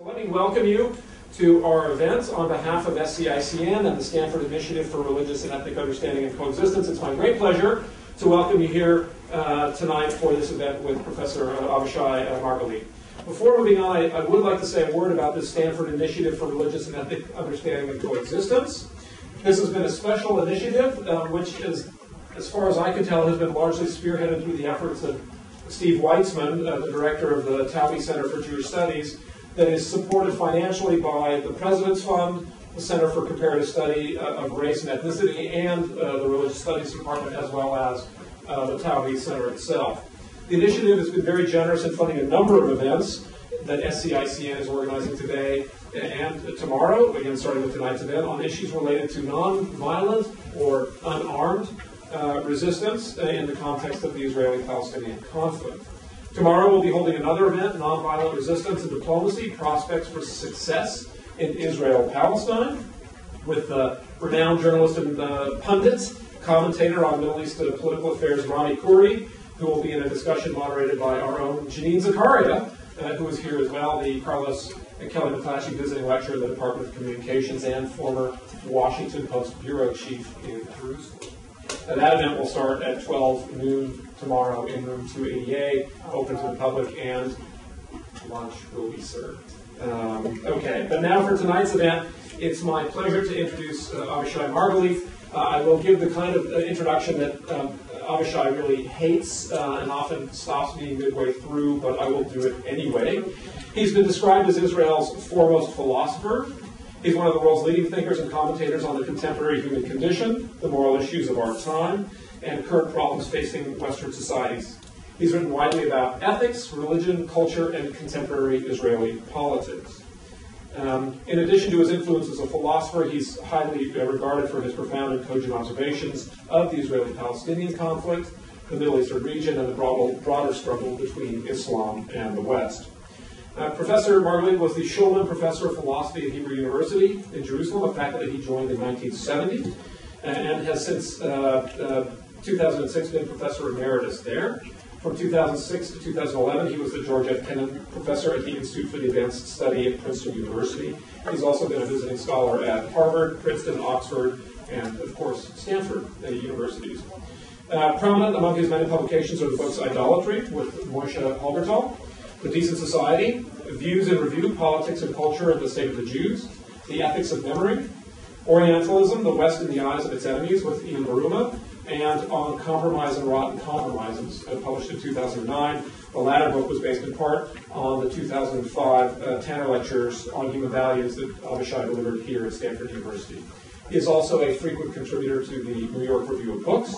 Let me welcome you to our event on behalf of SCICN and the Stanford Initiative for Religious and Ethnic Understanding and Coexistence. It's my great pleasure to welcome you here tonight for this event with Professor Avishai Margalit. Before moving on, I would like to say a word about the Stanford Initiative for Religious and Ethnic Understanding and Coexistence. This has been a special initiative which is, as far as I can tell, has been largely spearheaded through the efforts of Steve Weitzman, the director of the Taube Center for Jewish Studies, that is supported financially by the President's Fund, the Center for Comparative Study of Race and Ethnicity, and the Religious Studies Department, as well as the Taube Center itself. The initiative has been very generous in funding a number of events that SCICN is organizing today and tomorrow, again starting with tonight's event, on issues related to non-violent or unarmed resistance in the context of the Israeli-Palestinian conflict. Tomorrow we'll be holding another event, Nonviolent Resistance and Diplomacy, Prospects for Success in Israel-Palestine, with renowned journalist and pundit, commentator on Middle East political affairs, Rami Khoury, who will be in a discussion moderated by our own Janine Zakaria, who is here as well, the Carlos and Kelly McClatchy visiting lecturer in the Department of Communications and former Washington Post bureau chief in Jerusalem. And that event will start at 12 noon tomorrow in room 288, open to the public, and lunch will be served. Okay, but now for tonight's event, it's my pleasure to introduce Avishai Margalit. I will give the kind of introduction that Avishai really hates and often stops me midway through, but I will do it anyway. He's been described as Israel's foremost philosopher. He's one of the world's leading thinkers and commentators on the contemporary human condition, the moral issues of our time, and current problems facing Western societies. He's written widely about ethics, religion, culture, and contemporary Israeli politics. In addition to his influence as a philosopher, he's highly regarded for his profound and cogent observations of the Israeli-Palestinian conflict, the Middle Eastern region, and the broader struggle between Islam and the West. Professor Margalit was the Shulman Professor of Philosophy at Hebrew University in Jerusalem, a faculty he joined in 1970, and has since 2006 been Professor Emeritus there. From 2006 to 2011, he was the George F. Kennan Professor at the Institute for the Advanced Study at Princeton University. He's also been a visiting scholar at Harvard, Princeton, Oxford, and, of course, Stanford universities. Prominent among his many publications are the books Idolatry with Moshe Halbertal, The Decent Society, Views and Review, Politics and Culture and the State of the Jews, The Ethics of Memory, Orientalism, The West in the Eyes of Its Enemies with Ian Baruma, and On Compromise and Rotten Compromises, published in 2009. The latter book was based in part on the 2005 Tanner Lectures on Human Values that Avishai delivered here at Stanford University. He is also a frequent contributor to the New York Review of Books.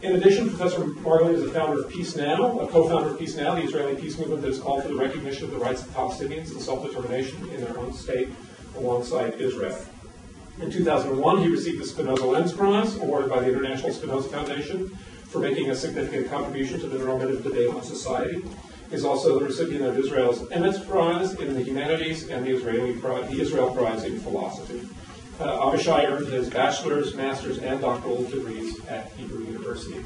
In addition, Professor Margalit is a founder of Peace Now, a co-founder of Peace Now, the Israeli peace movement that has called for the recognition of the rights of Palestinians and self-determination in their own state alongside Israel. In 2001, he received the Spinoza Lens Prize, awarded by the International Spinoza Foundation, for making a significant contribution to the normative debate on society. He's also the recipient of Israel's Emmett Prize in the Humanities and the Israel Prize in Philosophy. Avishai earned his bachelor's, master's, and doctoral degrees at Hebrew University.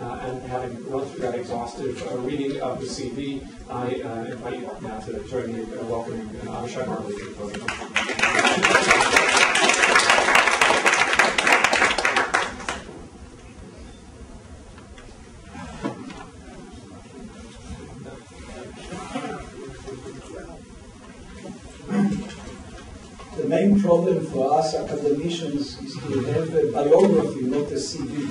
And having run through that exhaustive reading of the CV, I invite you now to join me in welcoming Avishai Margalit to the podium. The main problem for us academicians is to have a biography, not a CV.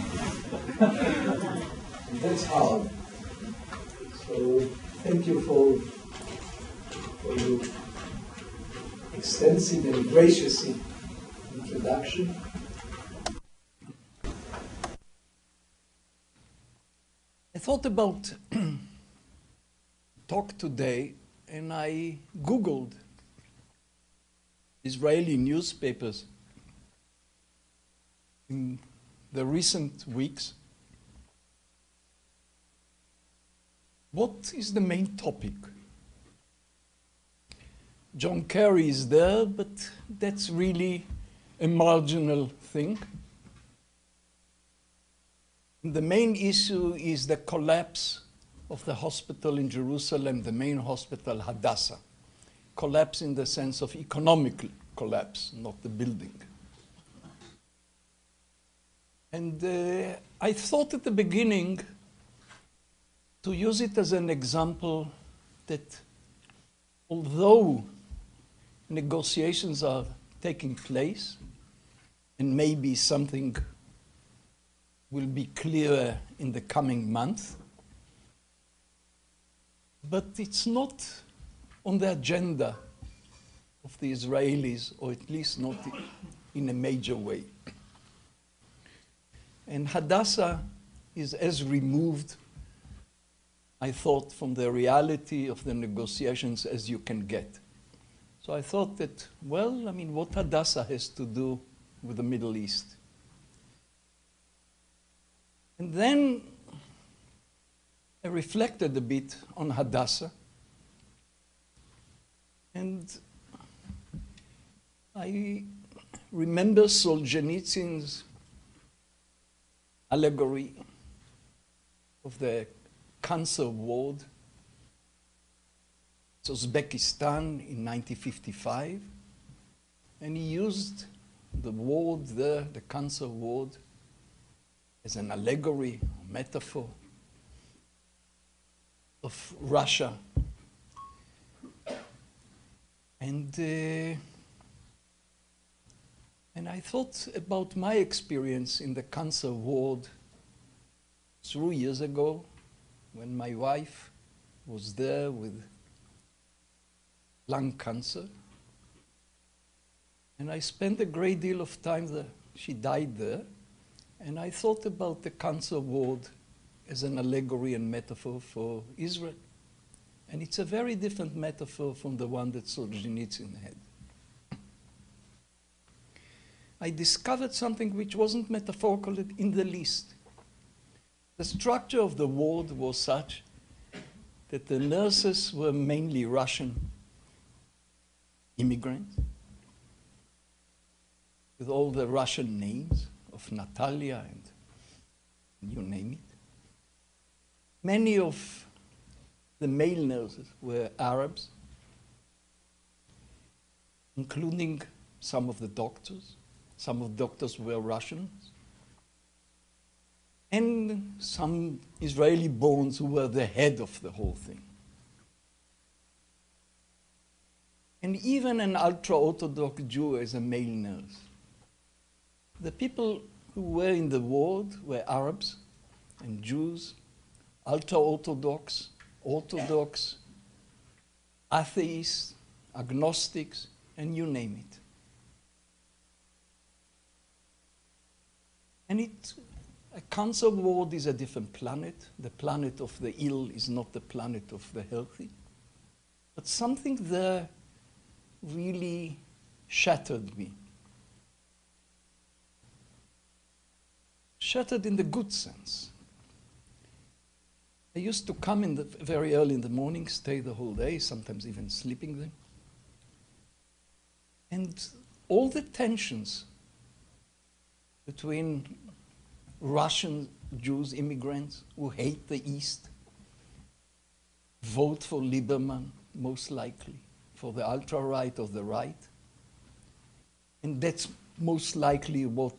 That's hard. So thank you for your extensive and gracious introduction. I thought about talk today, and I Googled Israeli newspapers in the recent weeks. What is the main topic? John Kerry is there, but that's really a marginal thing. The main issue is the collapse of the hospital in Jerusalem, the main hospital, Hadassah. collapse in the sense of economic collapse, not the building. And I thought at the beginning to use it as an example that although negotiations are taking place, and maybe something will be clearer in the coming month, but it's not on the agenda of the Israelis, or at least not in a major way. And Hadassah is as removed, I thought, from the reality of the negotiations as you can get. So I thought that, well, I mean, what Hadassah has to do with the Middle East? And then I reflected a bit on Hadassah, and I remember Solzhenitsyn's allegory of the cancer ward. It's Uzbekistan in 1955, and he used the ward there, the cancer ward, as an allegory, a metaphor of Russia. And I thought about my experience in the cancer ward 3 years ago when my wife was there with lung cancer. And I spent a great deal of time there. She died there. And I thought about the cancer ward as an allegory and metaphor for Israel. And it's a very different metaphor from the one that Solzhenitsyn had. I discovered something which wasn't metaphorical in the least. The structure of the ward was such that the nurses were mainly Russian immigrants with all the Russian names of Natalia and you name it. Many of the male nurses were Arabs, including some of the doctors. Some of the doctors were Russians, and some Israeli borns who were the head of the whole thing. And even an ultra-Orthodox Jew as a male nurse. The people who were in the ward were Arabs and Jews, ultra-Orthodox, Orthodox, atheists, agnostics, and you name it. And a cancer ward is a different planet. The planet of the ill is not the planet of the healthy. But something there really shattered me. Shattered in the good sense. I used to come in very early in the morning, stay the whole day, sometimes even sleeping there. And all the tensions between Russian Jews, immigrants, who hate the East, vote for Lieberman, most likely, for the ultra-right or the right. And that's most likely what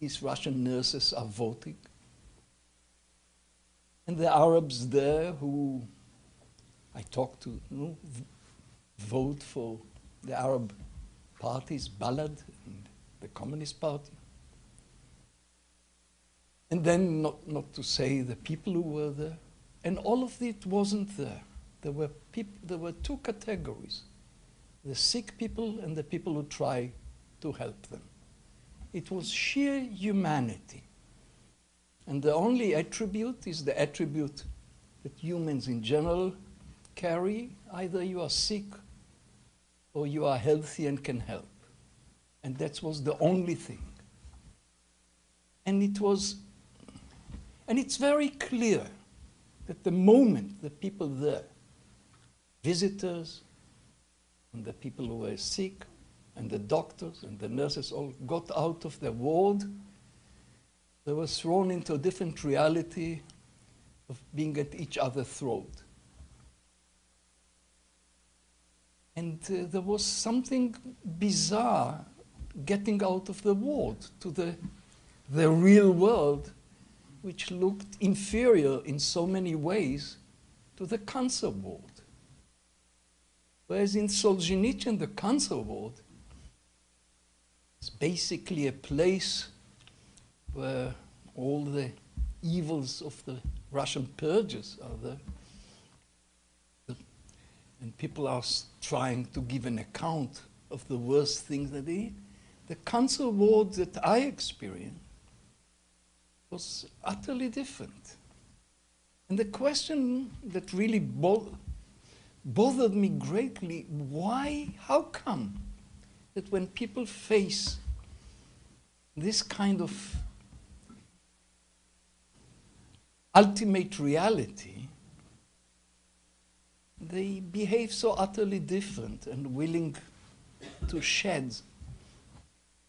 these Russian nurses are voting. And the Arabs there who I talked to, you know, vote for the Arab parties, Balad, the Communist Party. And then not to say the people who were there. And all of it wasn't there. There were two categories, the sick people and the people who try to help them. It was sheer humanity. And the only attribute is the attribute that humans in general carry. Either you are sick or you are healthy and can help. And that was the only thing. And it's very clear that the moment the people there, visitors, and the people who were sick, and the doctors and the nurses all got out of the ward, they were thrown into a different reality of being at each other's throat. And there was something bizarre getting out of the world to the real world, which looked inferior in so many ways to the cancer world. Whereas in Solzhenitsyn, the cancer world is basically a place where all the evils of the Russian purges are there. And people are trying to give an account of the worst things that they did. The cancer world that I experienced was utterly different. And the question that really bothered me greatly, how come that when people face this kind of ultimate reality, they behave so utterly different and willing to shed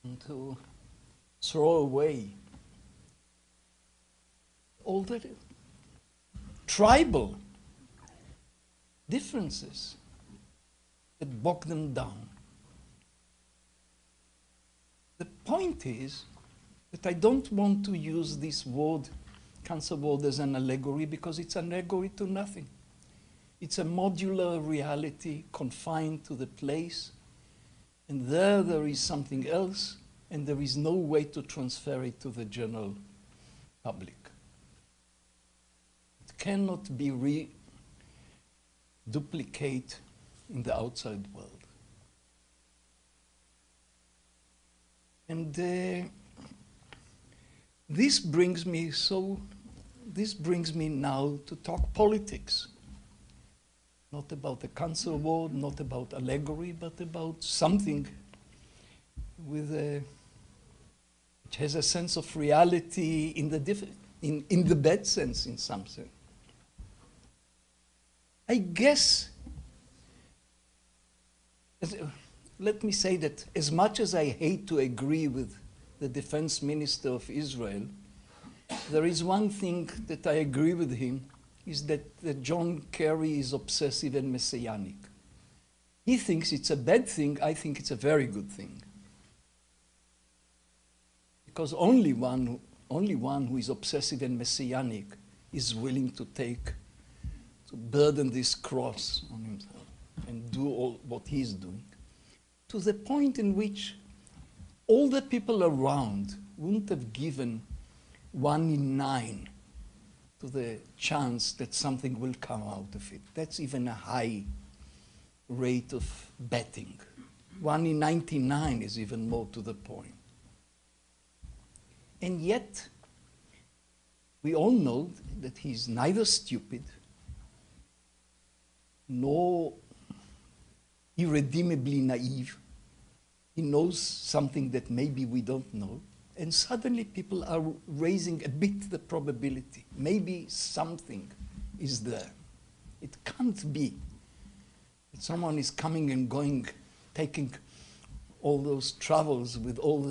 and to throw away all the tribal differences that bog them down. The point is that I don't want to use this word, cancer word, as an allegory, because it's an allegory to nothing. It's a modular reality confined to the place, and there is something else, and there is no way to transfer it to the general public. It cannot be duplicate in the outside world. And this brings me now to talk politics. Not about the cancer world, not about allegory, but about something with which has a sense of reality in the bad sense, in some sense. I guess, let me say that as much as I hate to agree with the defense minister of Israel, there is one thing that I agree with him, is that John Kerry is obsessive and messianic. He thinks it's a bad thing, I think it's a very good thing. Because only one who is obsessive and messianic is willing to burden this cross on himself and do all what he's doing, to the point in which all the people around wouldn't have given 1 in 9 to the chance that something will come out of it. That's even a high rate of betting. 1 in 99 is even more to the point. And yet, we all know that he's neither stupid nor irredeemably naive. He knows something that maybe we don't know. And suddenly people are raising a bit the probability. Maybe something is there. It can't be that someone is coming and going, taking all those travels with all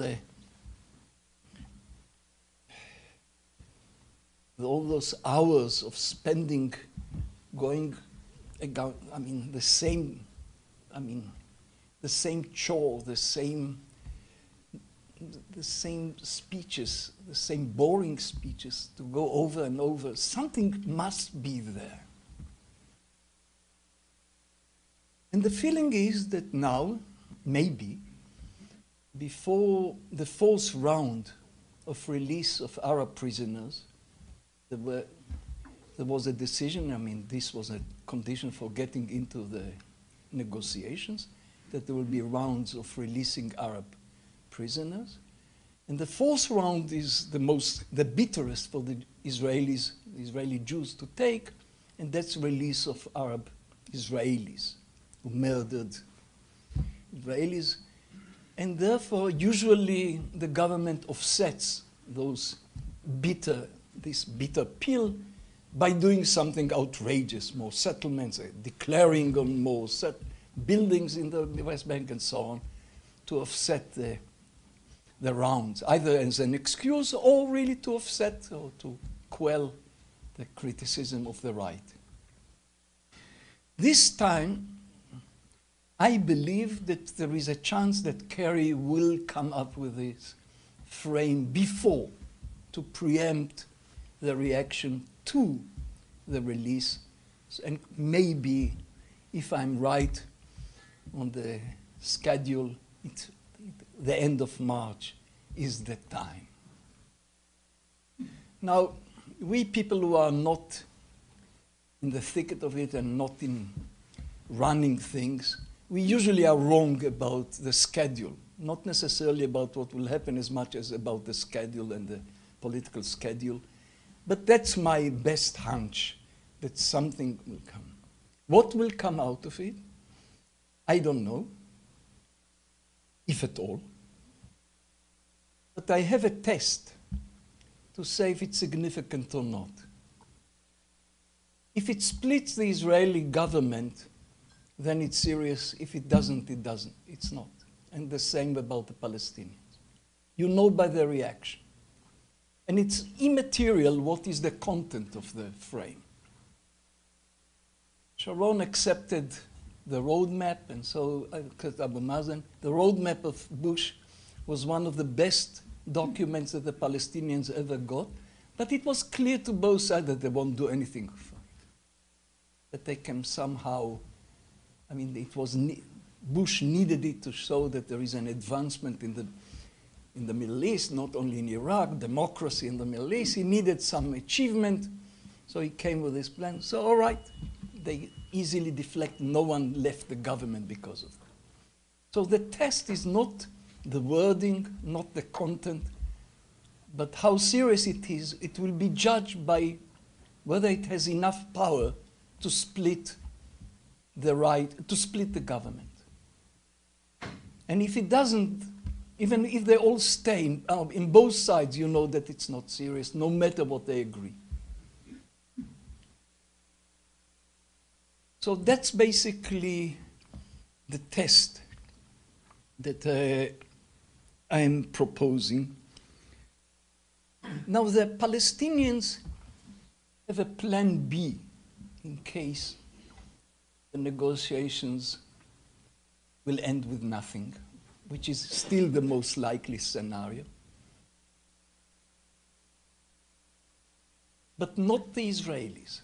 those hours of spending, going, the same chore, the same speeches, the same boring speeches to go over and over. Something must be there. And the feeling is that now, maybe, before the 4th round of release of Arab prisoners, there was a decision, I mean, this was a condition for getting into the negotiations, that there will be rounds of releasing Arab prisoners. And the 4th round is the bitterest for the Israelis, Israeli Jews to take, and that's release of Arab Israelis who murdered Israelis. And therefore, usually the government offsets this bitter pill by doing something outrageous, more settlements, declaring on more buildings in the West Bank and so on, to offset the rounds, either as an excuse or really to offset or to quell the criticism of the right. This time, I believe that there is a chance that Kerry will come up with this frame before, to preempt the reaction to the release. And maybe, if I'm right on the schedule, the end of March is the time. Now, we people who are not in the thicket of it and not in running things, we usually are wrong about the schedule, not necessarily about what will happen as much as about the schedule and the political schedule. But that's my best hunch, that something will come. What will come out of it? I don't know, if at all. But I have a test to say if it's significant or not. If it splits the Israeli government, then it's serious. If it doesn't, it doesn't. It's not. And the same about the Palestinians. You know by their reaction. And it's immaterial what is the content of the frame. Sharon accepted the roadmap, and so Abu Mazen. The roadmap of Bush was one of the best documents that the Palestinians ever got, but it was clear to both sides that they won't do anything for it. That they can somehow, I mean, it was Bush needed it to show that there is an advancement in the Middle East, not only in Iraq, democracy in the Middle East. He needed some achievement, so he came with this plan. So, all right. They easily deflect. No one left the government because of that. So the test is not the wording, not the content, but how serious it is. It will be judged by whether it has enough power to split the right, to split the government. And if it doesn't, even if they all stay in both sides, you know that it's not serious, no matter what they agree. So that's basically the test that I am proposing. Now, the Palestinians have a plan B in case the negotiations will end with nothing, which is still the most likely scenario. But not the Israelis.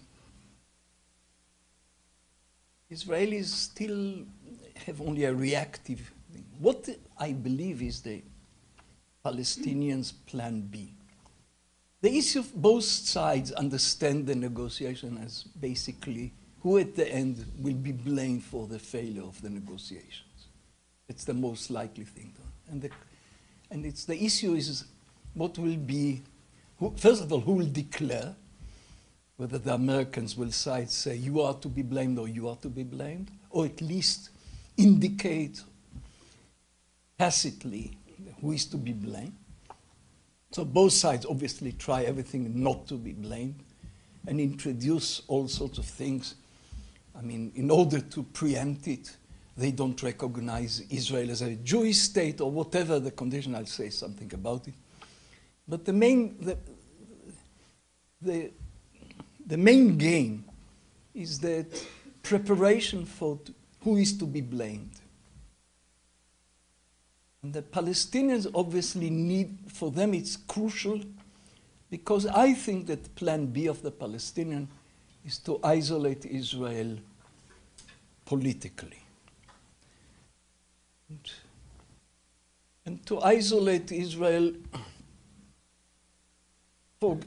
Israelis still have only a reactive thing. What I believe is the Palestinians' plan B. The issue of both sides understand the negotiation as basically who at the end will be blamed for the failure of the negotiations. It's the most likely thing. And it's the issue is what will be, first of all, who will declare? Whether the Americans will say you are to be blamed or you are to be blamed, or at least indicate tacitly who is to be blamed. So both sides obviously try everything not to be blamed and introduce all sorts of things. I mean, in order to preempt it, they don't recognize Israel as a Jewish state or whatever the condition. I'll say something about it. But the main... The main game is that preparation for who is to be blamed. And the Palestinians obviously need, for them it's crucial, because I think that plan B of the Palestinian is to isolate Israel politically. And to isolate Israel for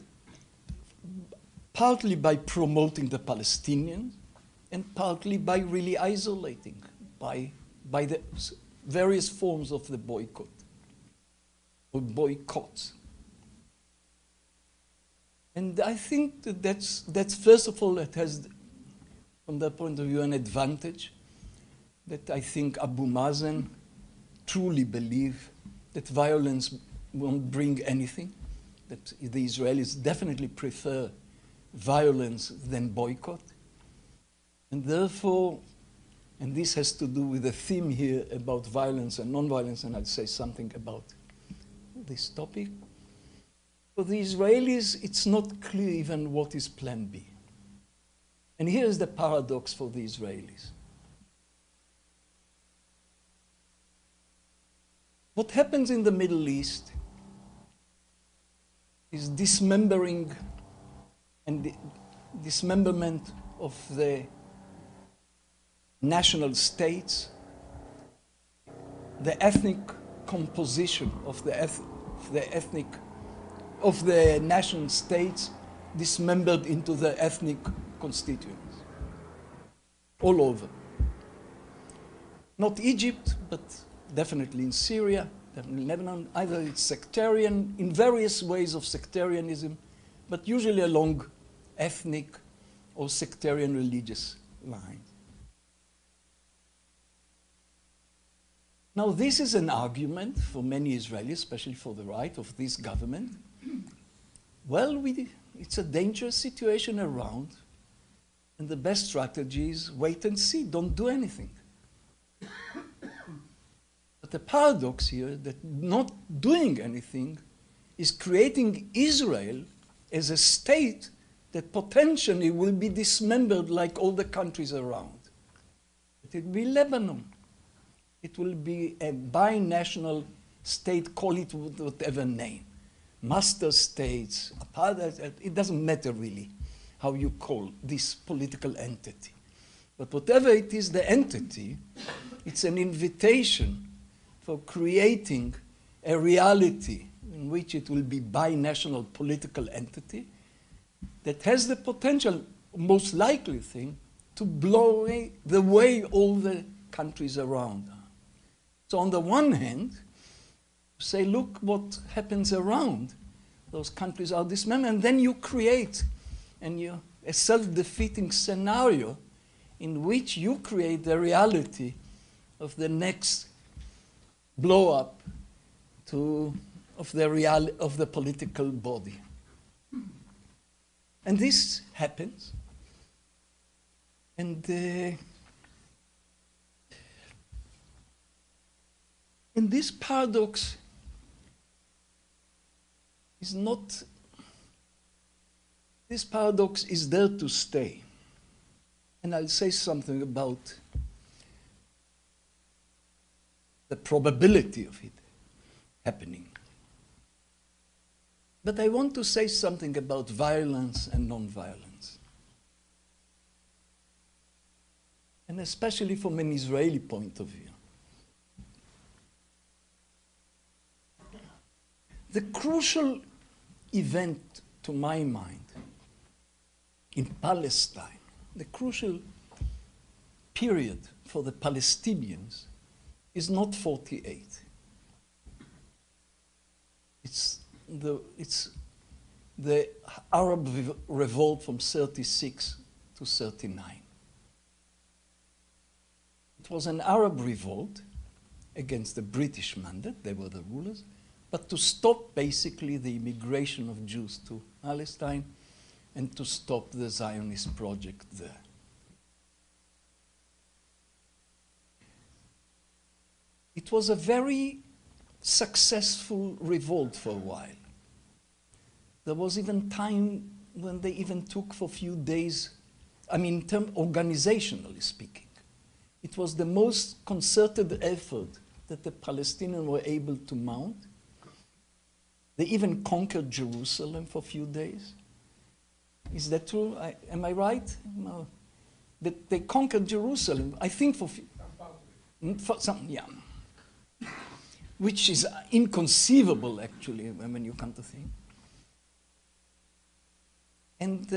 partly by promoting the Palestinians and partly by really isolating by the various forms of the boycott or boycotts. And I think that that's first of all, it has, from that point of view, an advantage that I think Abu Mazen truly believes that violence won't bring anything, that the Israelis definitely prefer violence than boycott. And therefore, and this has to do with the theme here about violence and nonviolence, and I'll say something about this topic. For the Israelis, it's not clear even what is plan B. And here's the paradox for the Israelis. What happens in the Middle East is dismembering and the dismemberment of the national states, the ethnic composition of the national states dismembered into the ethnic constituents, all over. Not Egypt, but definitely in Syria, definitely in Lebanon. Either it's sectarian, in various ways of sectarianism, but usually along ethnic or sectarian religious lines. Now, this is an argument for many Israelis, especially for the right of this government. Well, it's a dangerous situation around, and the best strategy is wait and see, don't do anything. But the paradox here that not doing anything is creating Israel as a state that potentially will be dismembered like all the countries around. It will be Lebanon. It will be a binational state, call it whatever name. Master states, apartheid, it doesn't matter really how you call this political entity. But whatever it is, the entity, it's an invitation for creating a reality in which it will be binational political entity that has the potential, most likely thing, to blow away the way all the countries around are. So on the one hand, say, look what happens around. Those countries are dismembered, and then you create a self-defeating scenario in which you create the reality of the next blow-up of the political body. And this happens. And this paradox is not, this paradox is there to stay. And I'll say something about the probability of it happening. But I want to say something about violence and non-violence. And especially from an Israeli point of view. The crucial event, to my mind, in Palestine, the crucial period for the Palestinians is not 48. It's the Arab revolt from 36 to 39. It was an Arab revolt against the British mandate, they were the rulers, but to stop basically the immigration of Jews to Palestine and to stop the Zionist project there. It was a very successful revolt for a while. There was even time when they even took for a few days, I mean, organizationally speaking. It was the most concerted effort that the Palestinians were able to mount. They even conquered Jerusalem for a few days. Is that true? Am I right? No. That they conquered Jerusalem, I think for some, yeah. Which is inconceivable, actually, when you come to think. And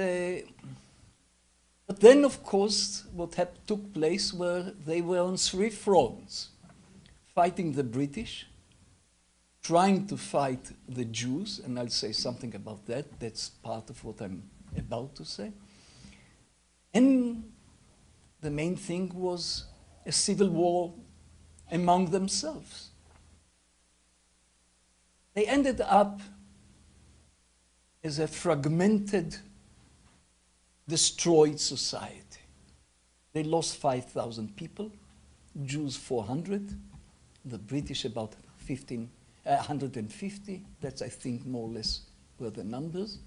but then, of course, what took place were they were on three fronts, fighting the British, trying to fight the Jews, and I'll say something about that. That's part of what I'm about to say. And the main thing was a civil war among themselves. They ended up as a fragmented, destroyed society. They lost 5,000 people, Jews 400, the British about 150. That's, I think, more or less were the numbers.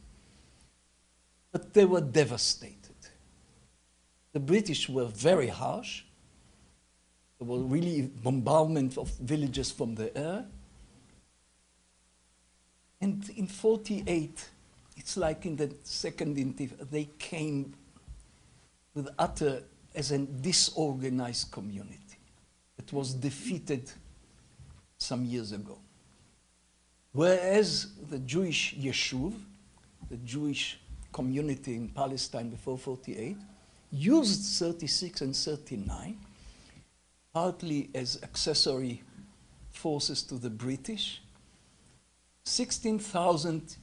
But they were devastated. The British were very harsh. There was really bombardment of villages from the air. And in 48, it's like in the Second Intifada, they came with utter, as a disorganized community. It was defeated some years ago. Whereas the Jewish Yeshuv, the Jewish community in Palestine before 48, used 36 and 39, partly as accessory forces to the British. 16,000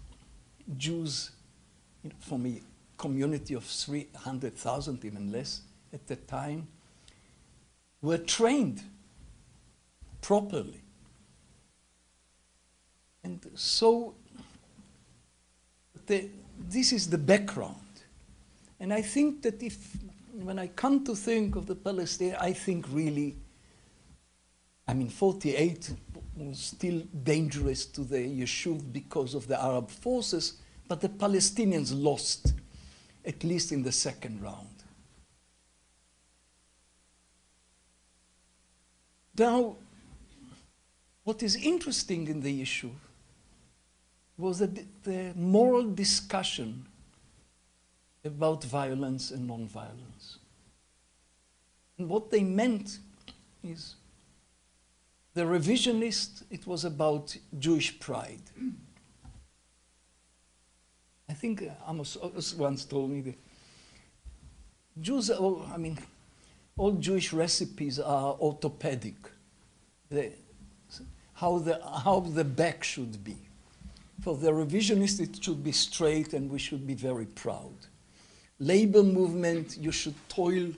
Jews, you know, from a community of 300,000, even less at the time, were trained properly. And so this is the background. And I think that if, when I come to think of the Palestinians, I think really, I mean, 48 was still dangerous to the Yeshuv because of the Arab forces, but the Palestinians lost, at least in the second round. Now, what is interesting in the Yeshuv was that the moral discussion about violence and nonviolence. And what they meant is the revisionist, it was about Jewish pride. I think Amos once told me that Jews are all, I mean, all Jewish recipes are orthopedic. How the back should be. For the revisionist, it should be straight and we should be very proud. Labor movement, you should toil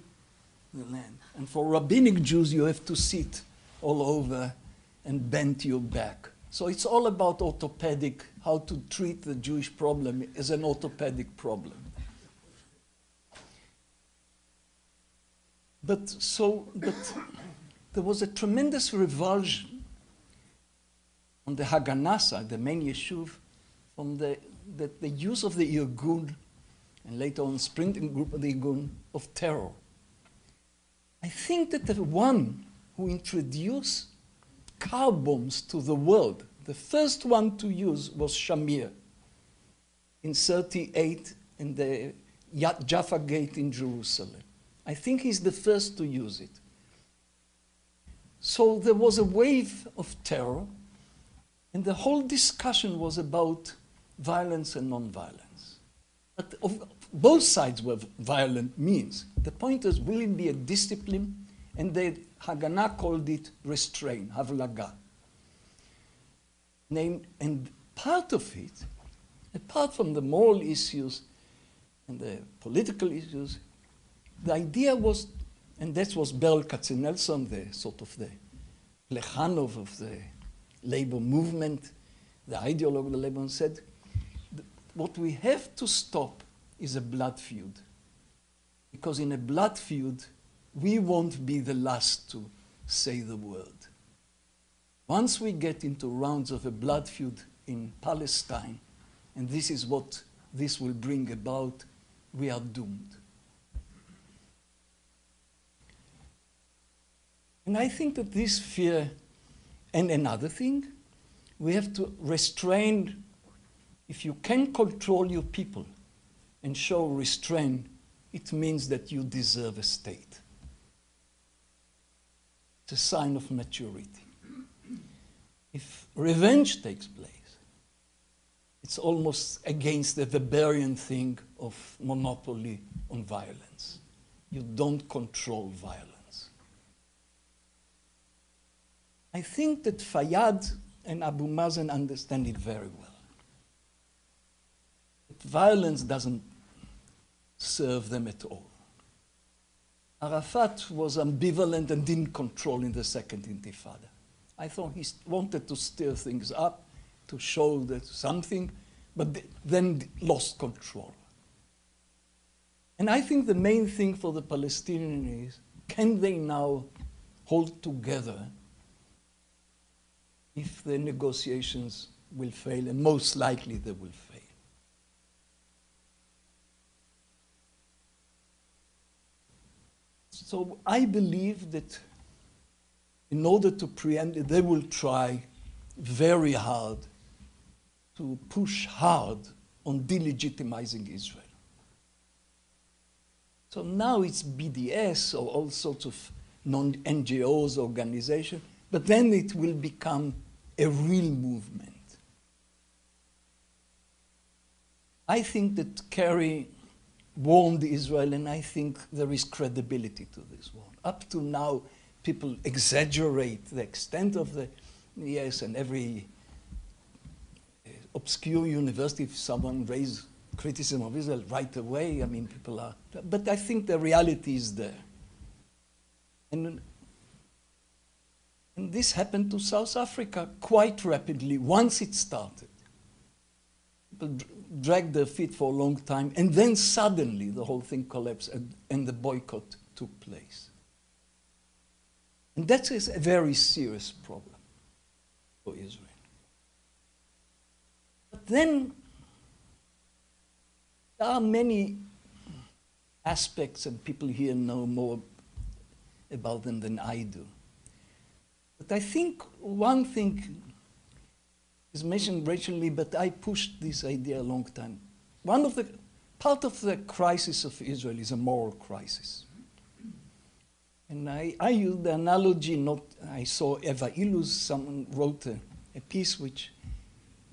the land. And for rabbinic Jews, you have to sit all over and bend your back. So it's all about orthopedic, how to treat the Jewish problem as an orthopedic problem. But there was a tremendous revulsion on the Haganah side, the main Yeshuv, from the use of the Irgun and later on sprinting group of the Irgun of terror. I think that the one who introduced car bombs to the world, the first one to use was Shamir in 38 in the Jaffa Gate in Jerusalem. I think he's the first to use it. So there was a wave of terror, and the whole discussion was about violence and nonviolence. But both sides were violent means. The point is, will it be a discipline? And the Haganah called it restraint, havlaga. And part of it, apart from the moral issues and the political issues, the idea was, and that was Beryl Katzenelson, the sort of the Plekhanov of the labor movement, the ideologue of the labor movement, said, what we have to stop is a blood feud. Because in a blood feud, we won't be the last to say the word. Once we get into rounds of a blood feud in Palestine, and this is what this will bring about, we are doomed. And I think that this fear, and another thing, we have to restrain. If you can control your people and show restraint, it means that you deserve a state. It's a sign of maturity. If revenge takes place, it's almost against the Weberian thing of monopoly on violence. You don't control violence. I think that Fayyad and Abu Mazen understand it very well. That violence doesn't serve them at all. Arafat was ambivalent and didn't control in the Second Intifada. I thought he wanted to stir things up, to show that something, but then lost control. And I think the main thing for the Palestinians is, can they now hold together if the negotiations will fail, and most likely they will fail. So I believe that in order to preempt it, they will try very hard to push hard on delegitimizing Israel. So now it's BDS or all sorts of non-NGOs, organizations, but then it will become a real movement. I think that Kerry warned Israel, and I think there is credibility to this warning. Up to now, people exaggerate the extent of the BDS, and every obscure university, if someone raises criticism of Israel right away, I mean, people are, but I think the reality is there. And this happened to South Africa quite rapidly once it started. People dragged their feet for a long time, and then suddenly the whole thing collapsed, and the boycott took place. And that is a very serious problem for Israel. But then there are many aspects, and people here know more about them than I do. But I think one thing is mentioned recently, but I pushed this idea a long time. One of the part of the crisis of Israel is a moral crisis. And I used the analogy, not, I saw Eva Ilus, someone wrote a piece which,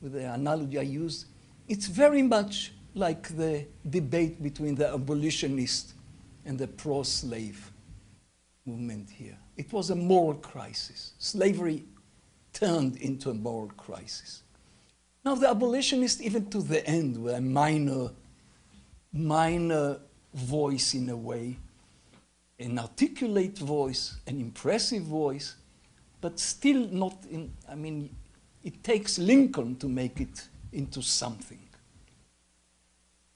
with the analogy I used, it's very much like the debate between the abolitionist and the pro-slave movement here. It was a moral crisis. Slavery turned into a moral crisis. Now the abolitionists, even to the end, were a minor voice in a way, an articulate voice, an impressive voice, but still not in, I mean, it takes Lincoln to make it into something.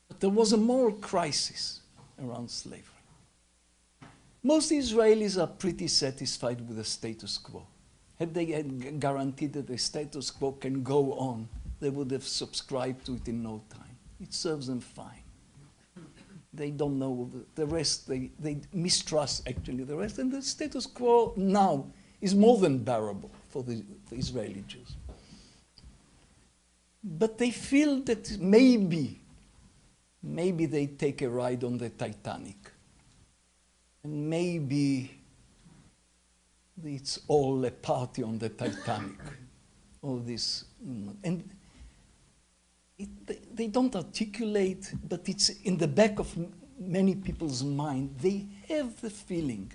But there was a moral crisis around slavery. Most Israelis are pretty satisfied with the status quo. Had they had guaranteed that the status quo can go on, they would have subscribed to it in no time. It serves them fine. They don't know the rest, they mistrust actually the rest, and the status quo now is more than bearable for the Israeli Jews. But they feel that maybe they take a ride on the Titanic, and maybe it's all a party on the Titanic, all this, and they don't articulate, but it's in the back of many people's mind. They have the feeling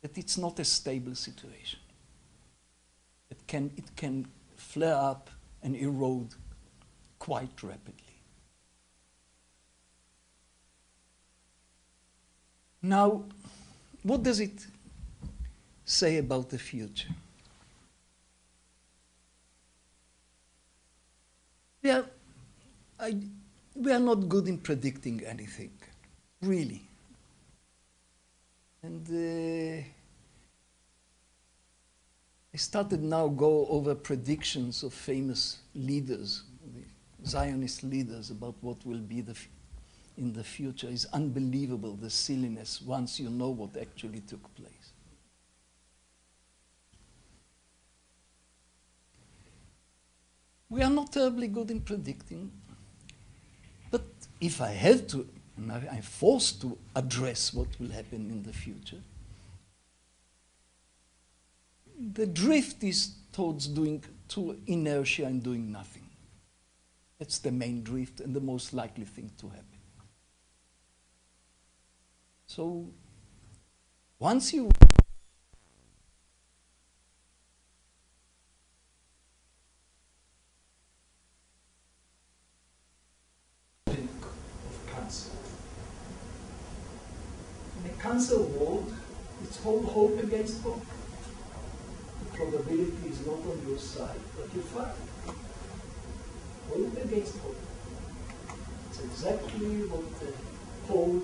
that it's not a stable situation. It can flare up and erode quite rapidly. Now, what does it say about the future? We are not good in predicting anything, really. And I started now go over predictions of famous leaders, Zionist leaders, about what will be in the future. Is unbelievable, the silliness, once you know what actually took place. We are not terribly good in predicting, but if I have to, and I'm forced to address what will happen in the future, the drift is towards inertia and doing nothing. That's the main drift and the most likely thing to happen. So once you cancer world, it's all hope against hope. The probability is not on your side, but you fight. Hope against hope. It's exactly what Paul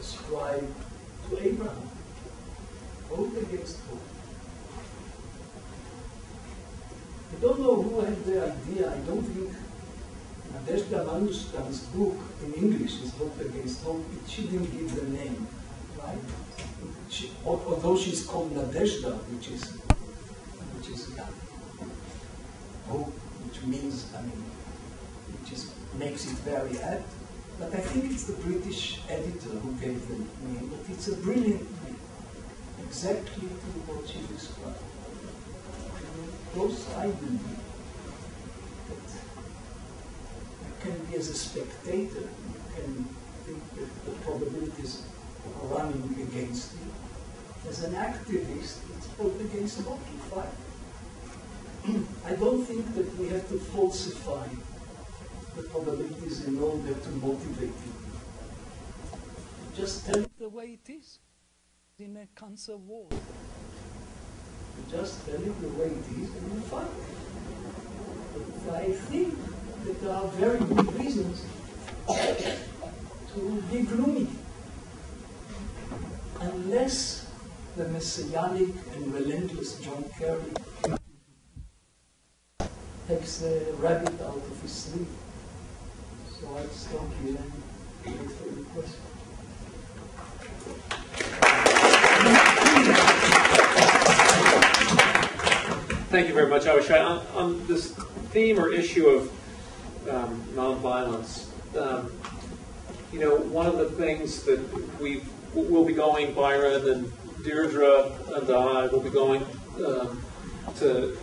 ascribed to Abraham. Hope against hope. I don't know who had the idea, I don't think Nadezhda Manuskan's book in English is Hope Against Hope, but she didn't give the name. Right? She, although she's called Nadezhda, which is hope which means, I mean, which is, makes it very apt. But I think it's the British editor who gave the name, but it's a brilliant name, exactly to what she described. Those I believe that I can be as a spectator, you can think that the probabilities are running against you. As an activist, it's both against and occupied. I don't think that we have to falsify the probabilities in order to motivate people. Just tell it the way it is in a cancer war. You just tell it the way it is and you fight. But I think that there are very good reasons to be gloomy, unless the messianic and relentless John Kerry takes the rabbit out of his sleeve. So I'll stop here and wait for the question. Thank you very much, Avishai. On this theme or issue of nonviolence, you know, one of the things that we'll be going, Byron and Deirdre and I will be going to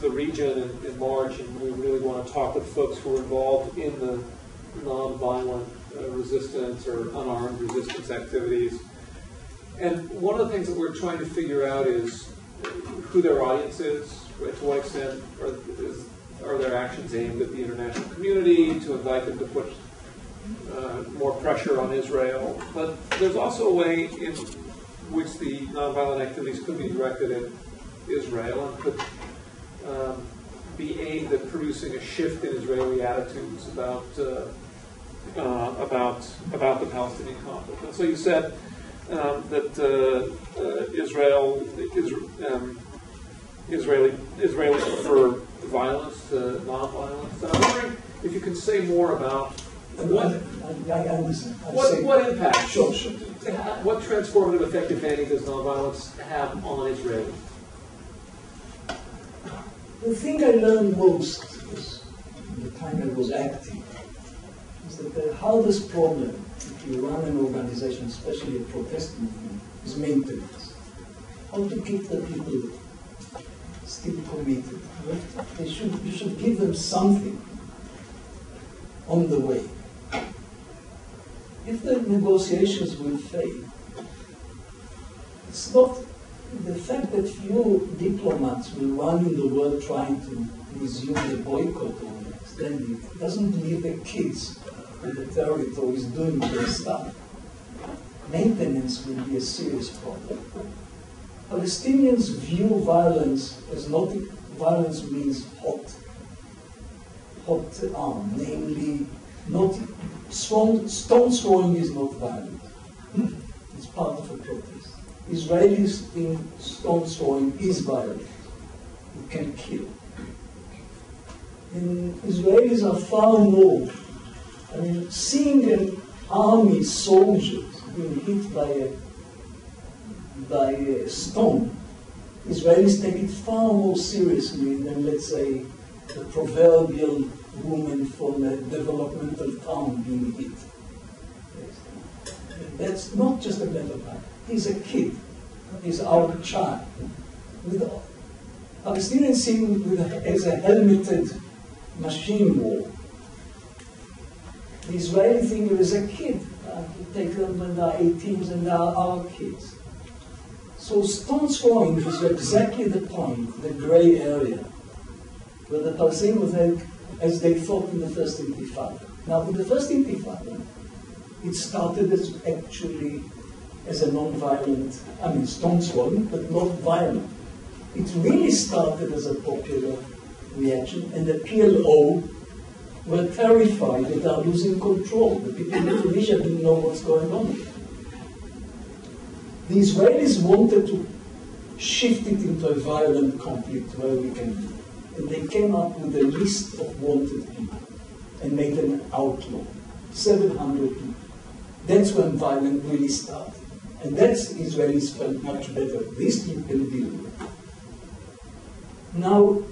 the region in March, and we really want to talk with folks who are involved in the nonviolent resistance or unarmed resistance activities. And one of the things that we're trying to figure out is who their audience is, right? To what extent are their actions aimed at the international community, to invite them to put more pressure on Israel. But there's also a way in which the nonviolent activities could be directed at Israel and could be aimed at producing a shift in Israeli attitudes about the Palestinian conflict. And so you said that Israelis prefer violence to non-violence. I'm wondering if you can say more about what impact, what transformative effect, if any, does nonviolence have on Israelis? The thing I learned most in the time I was active is that the hardest problem if you run an organization, especially a protest movement, is maintenance. How to keep the people still committed. You should give them something on the way. If the negotiations will fail, it's not the fact that few diplomats will run in the world trying to resume the boycott or extend it doesn't leave the kids in the territories doing their stuff. Maintenance will be a serious problem. Palestinians view violence as not violence means hot arm, namely not stone throwing is not violent. It's part of a protest. Israelis think stone throwing is violent. You can kill. And Israelis are far more. I mean, seeing an army soldier being hit by a stone, Israelis take it far more seriously than, let's say, the proverbial woman from a developmental town being hit. That's not just a matter of fact. He's a kid. He's our child. Palestinians see it as a helmeted machine war. The Israeli thing is a kid. We take them when they're 18s and they are our kids. So stone throwing is exactly the point, the gray area, where the Palestinians think as they thought in the First Intifada. Now, in the First Intifada, it started as actually as a non-violent, I mean, stone throwing, but not violent. It really started as a popular reaction, and the PLO were terrified that they are losing control. The people in Tunisia didn't know what's going on. The Israelis wanted to shift it into a violent conflict where we can do it. And they came up with a list of wanted people and made an outlaw. 700 people. That's when violence really started. And that's Israelis felt much better. This you can deal with. Now,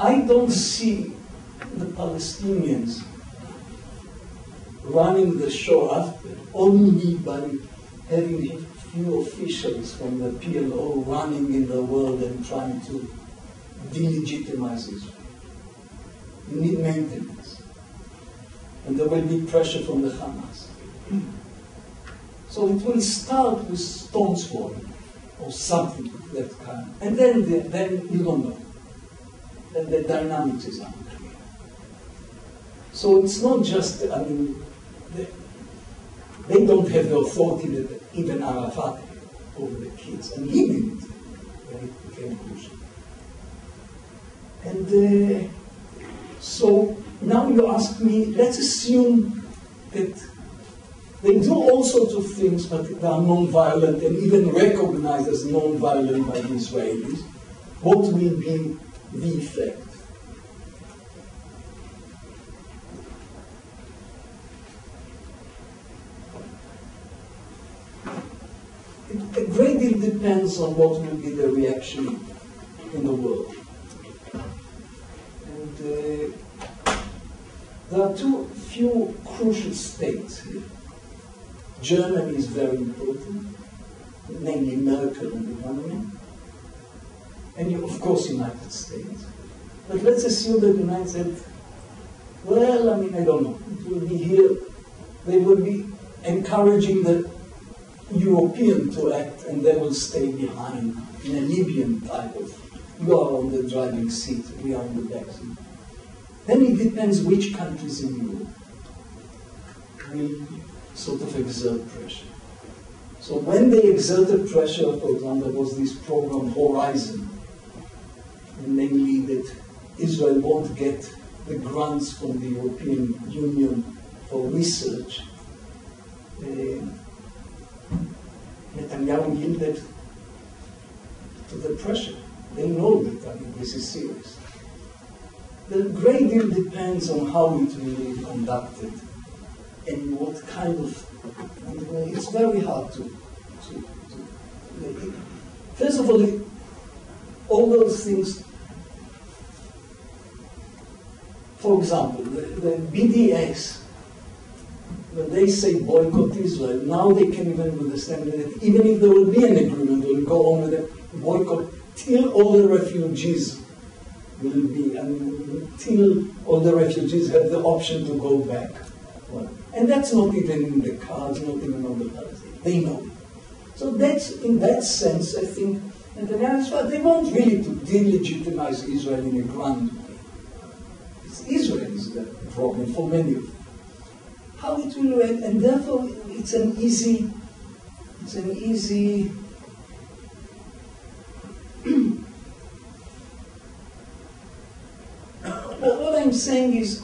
I don't see the Palestinians running the show after, only by having a few officials from the PLO running in the world and trying to delegitimize Israel. You need maintenance. And there will be pressure from the Hamas. So it will start with stones falling or something of that kind. And then you don't know. And the dynamics is unclear. So it's not just, I mean, they don't have the authority that even Arafat had over the kids. And he didn't when it became Bush. And so now you ask me, let's assume that they do all sorts of things, but they are non-violent and even recognized as non-violent by the Israelis. What will be the effect? A great deal depends on what will be the reaction in the world. And there are few crucial states here. Germany is very important, namely Merkel on the one hand, and of course United States. But let's assume that the United States, well, I mean, I don't know, it will be here, they will be encouraging the European to act, and they will stay behind in a Libyan type of, you are on the driving seat, we are on the back seat. Then it depends which countries in Europe will sort of exert pressure. So when they exerted pressure, for example, there was this program Horizon, and namely that Israel won't get the grants from the European Union for research. Netanyahu yielded to the pressure. They know that, I mean, this is serious. The great deal depends on how it will be conducted and what kind of, it's very hard to first of all, all those things, for example, the BDS, when they say boycott Israel, now they can even understand that even if there will be an agreement, we'll go on with a boycott till all the refugees will be, I mean, till all the refugees have the option to go back. Well, and that's not even in the cards, not even on the cards. They know it. So that's, in that sense, I think, and they want really to delegitimize Israel in a grand way. It's Israel is the problem for many of them. How it will react, and therefore it's an easy what I'm saying is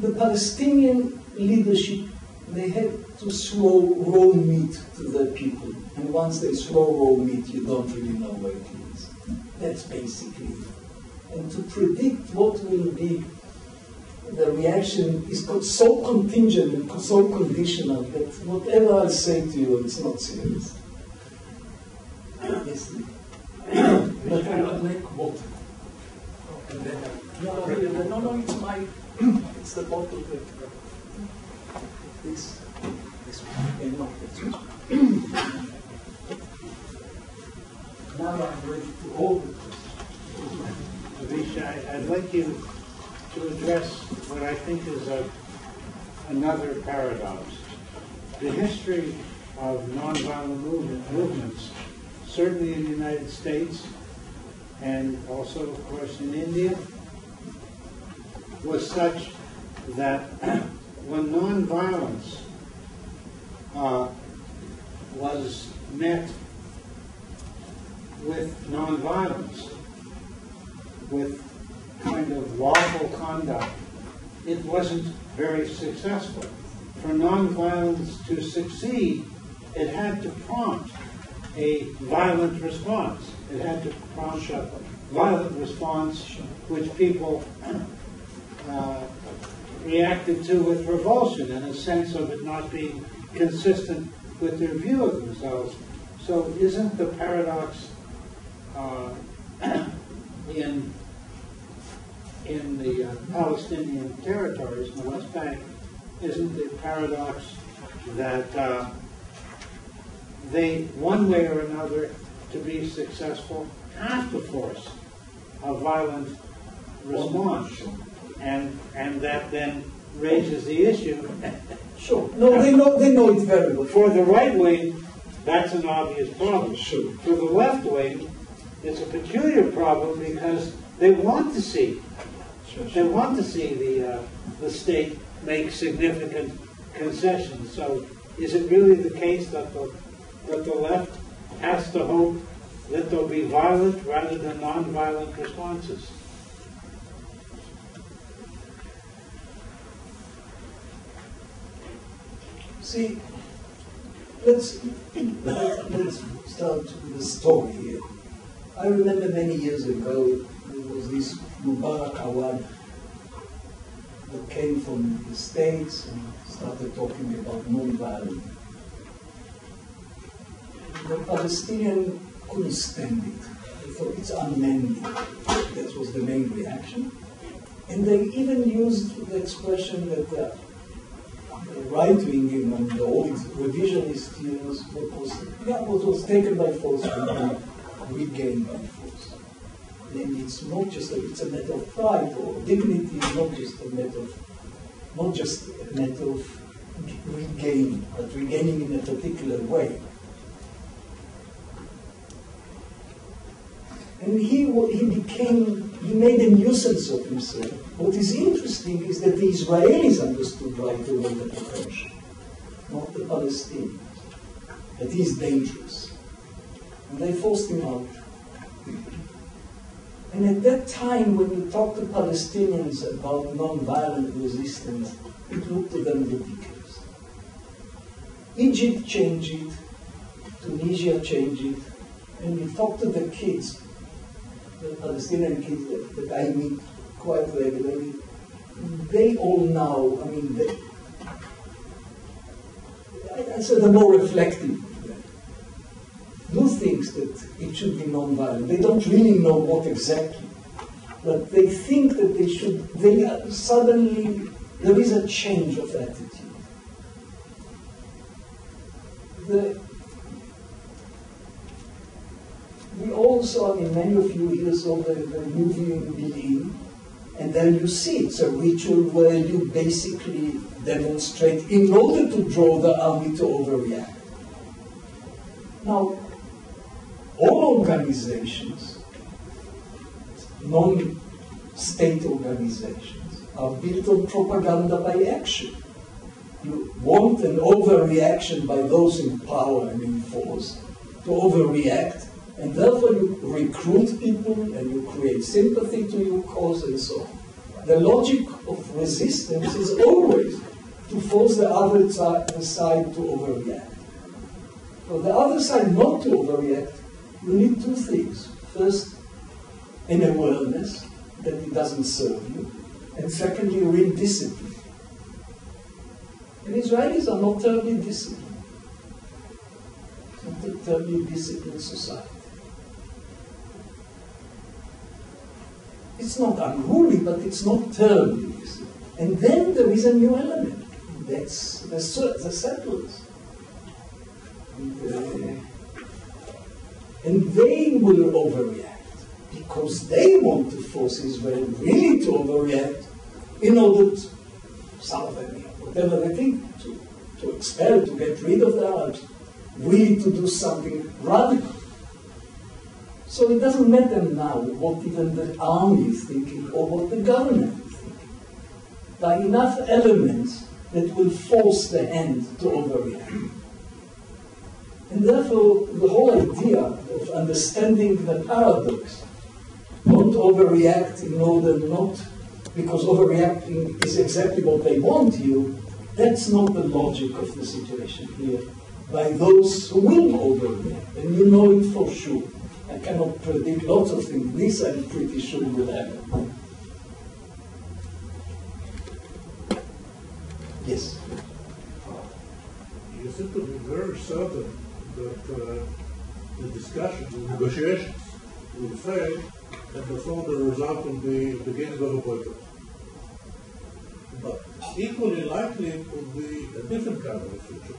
the Palestinian leadership, they had to throw raw meat to their people. And once they throw raw meat, you don't really know where it is. That's basically it. And to predict what will be the reaction is so contingent and so conditional that whatever I say to you, it's not serious. Yes. But I would like water. And then no, it's my... It's the bottle that this one, not this one. Now I'm ready to hold it. Avishai, I'd like you to address what I think is another paradox. The history of nonviolent movements, certainly in the United States, and also, of course, in India, was such that when nonviolence was met with nonviolence, with kind of lawful conduct, it wasn't very successful. For nonviolence to succeed, it had to prompt a violent response. It had to prompt a violent response which people reacted to with revulsion and a sense of it not being consistent with their view of themselves. So isn't the paradox in in the Palestinian territories in the West Bank, isn't the paradox that they, one way or another, to be successful, have to force a violent response, and that then raises the issue. Sure. No, they know it very well. For the right wing, that's an obvious problem. Sure. For the left wing, it's a peculiar problem because they want to see, they want to see the state make significant concessions. So, is it really the case that the left has to hope that there'll be violent rather than non-violent responses? See, let's start with a story here. I remember many years ago there was this Mubarak Awad that came from the States and started talking about non-violence. The Palestinian couldn't stand it. They thought it's unmanly. That was the main reaction. And they even used the expression that the right-wing and the old revisionist years was taken by force and regained by force. And it's not just it's a matter of pride or dignity, not just a matter of regaining, but regaining in a particular way. And he made a nuisance of himself. What is interesting is that the Israelis understood right away the potential, not the Palestinians. That he is dangerous. And they forced him out. And at that time, when you talk to Palestinians about non-violent resistance, it looked to them ridiculous. Egypt changed it, Tunisia changed it, and you talk to the kids, the Palestinian kids that I meet quite regularly, they all now, I mean, they're more reflective. Do things that it should be non-violent. They don't really know what exactly, but they think that they should, suddenly, there is a change of attitude. We also, I mean, many of you here saw the movie Believe, and then you see it's a ritual where you basically demonstrate in order to draw the army to overreact. Now, all organizations, non-state organizations, are built on propaganda by action. You want an overreaction by those in power and in force to overreact, and therefore you recruit people and you create sympathy to your cause and so on. The logic of resistance is always to force the other side to overreact. For the other side not to overreact, you need two things. First, an awareness that it doesn't serve you, and secondly, real discipline. And Israelis are not terribly disciplined. It's not a terribly disciplined society. It's not unruly, but it's not terribly disciplined. And then there is a new element. That's the settlers. And they will overreact because they want to force Israel really to overreact in order to, some of them, whatever they think, to expel, to get rid of the Arabs, really to do something radical. So it doesn't matter now what even the army is thinking or what the government is thinking. There are enough elements that will force the hand to overreact. And therefore, the whole idea of understanding the paradox, don't overreact in order not, because overreacting is exactly what they want you, that's not the logic of the situation here by those who will overreact. And you know it for sure. I cannot predict lots of things. This I'm pretty sure will happen. Yes? Is it the reverse of it? That the discussions, the negotiations, will fail and performed the result in the beginning of a boycott. But equally likely would be a different kind of a future,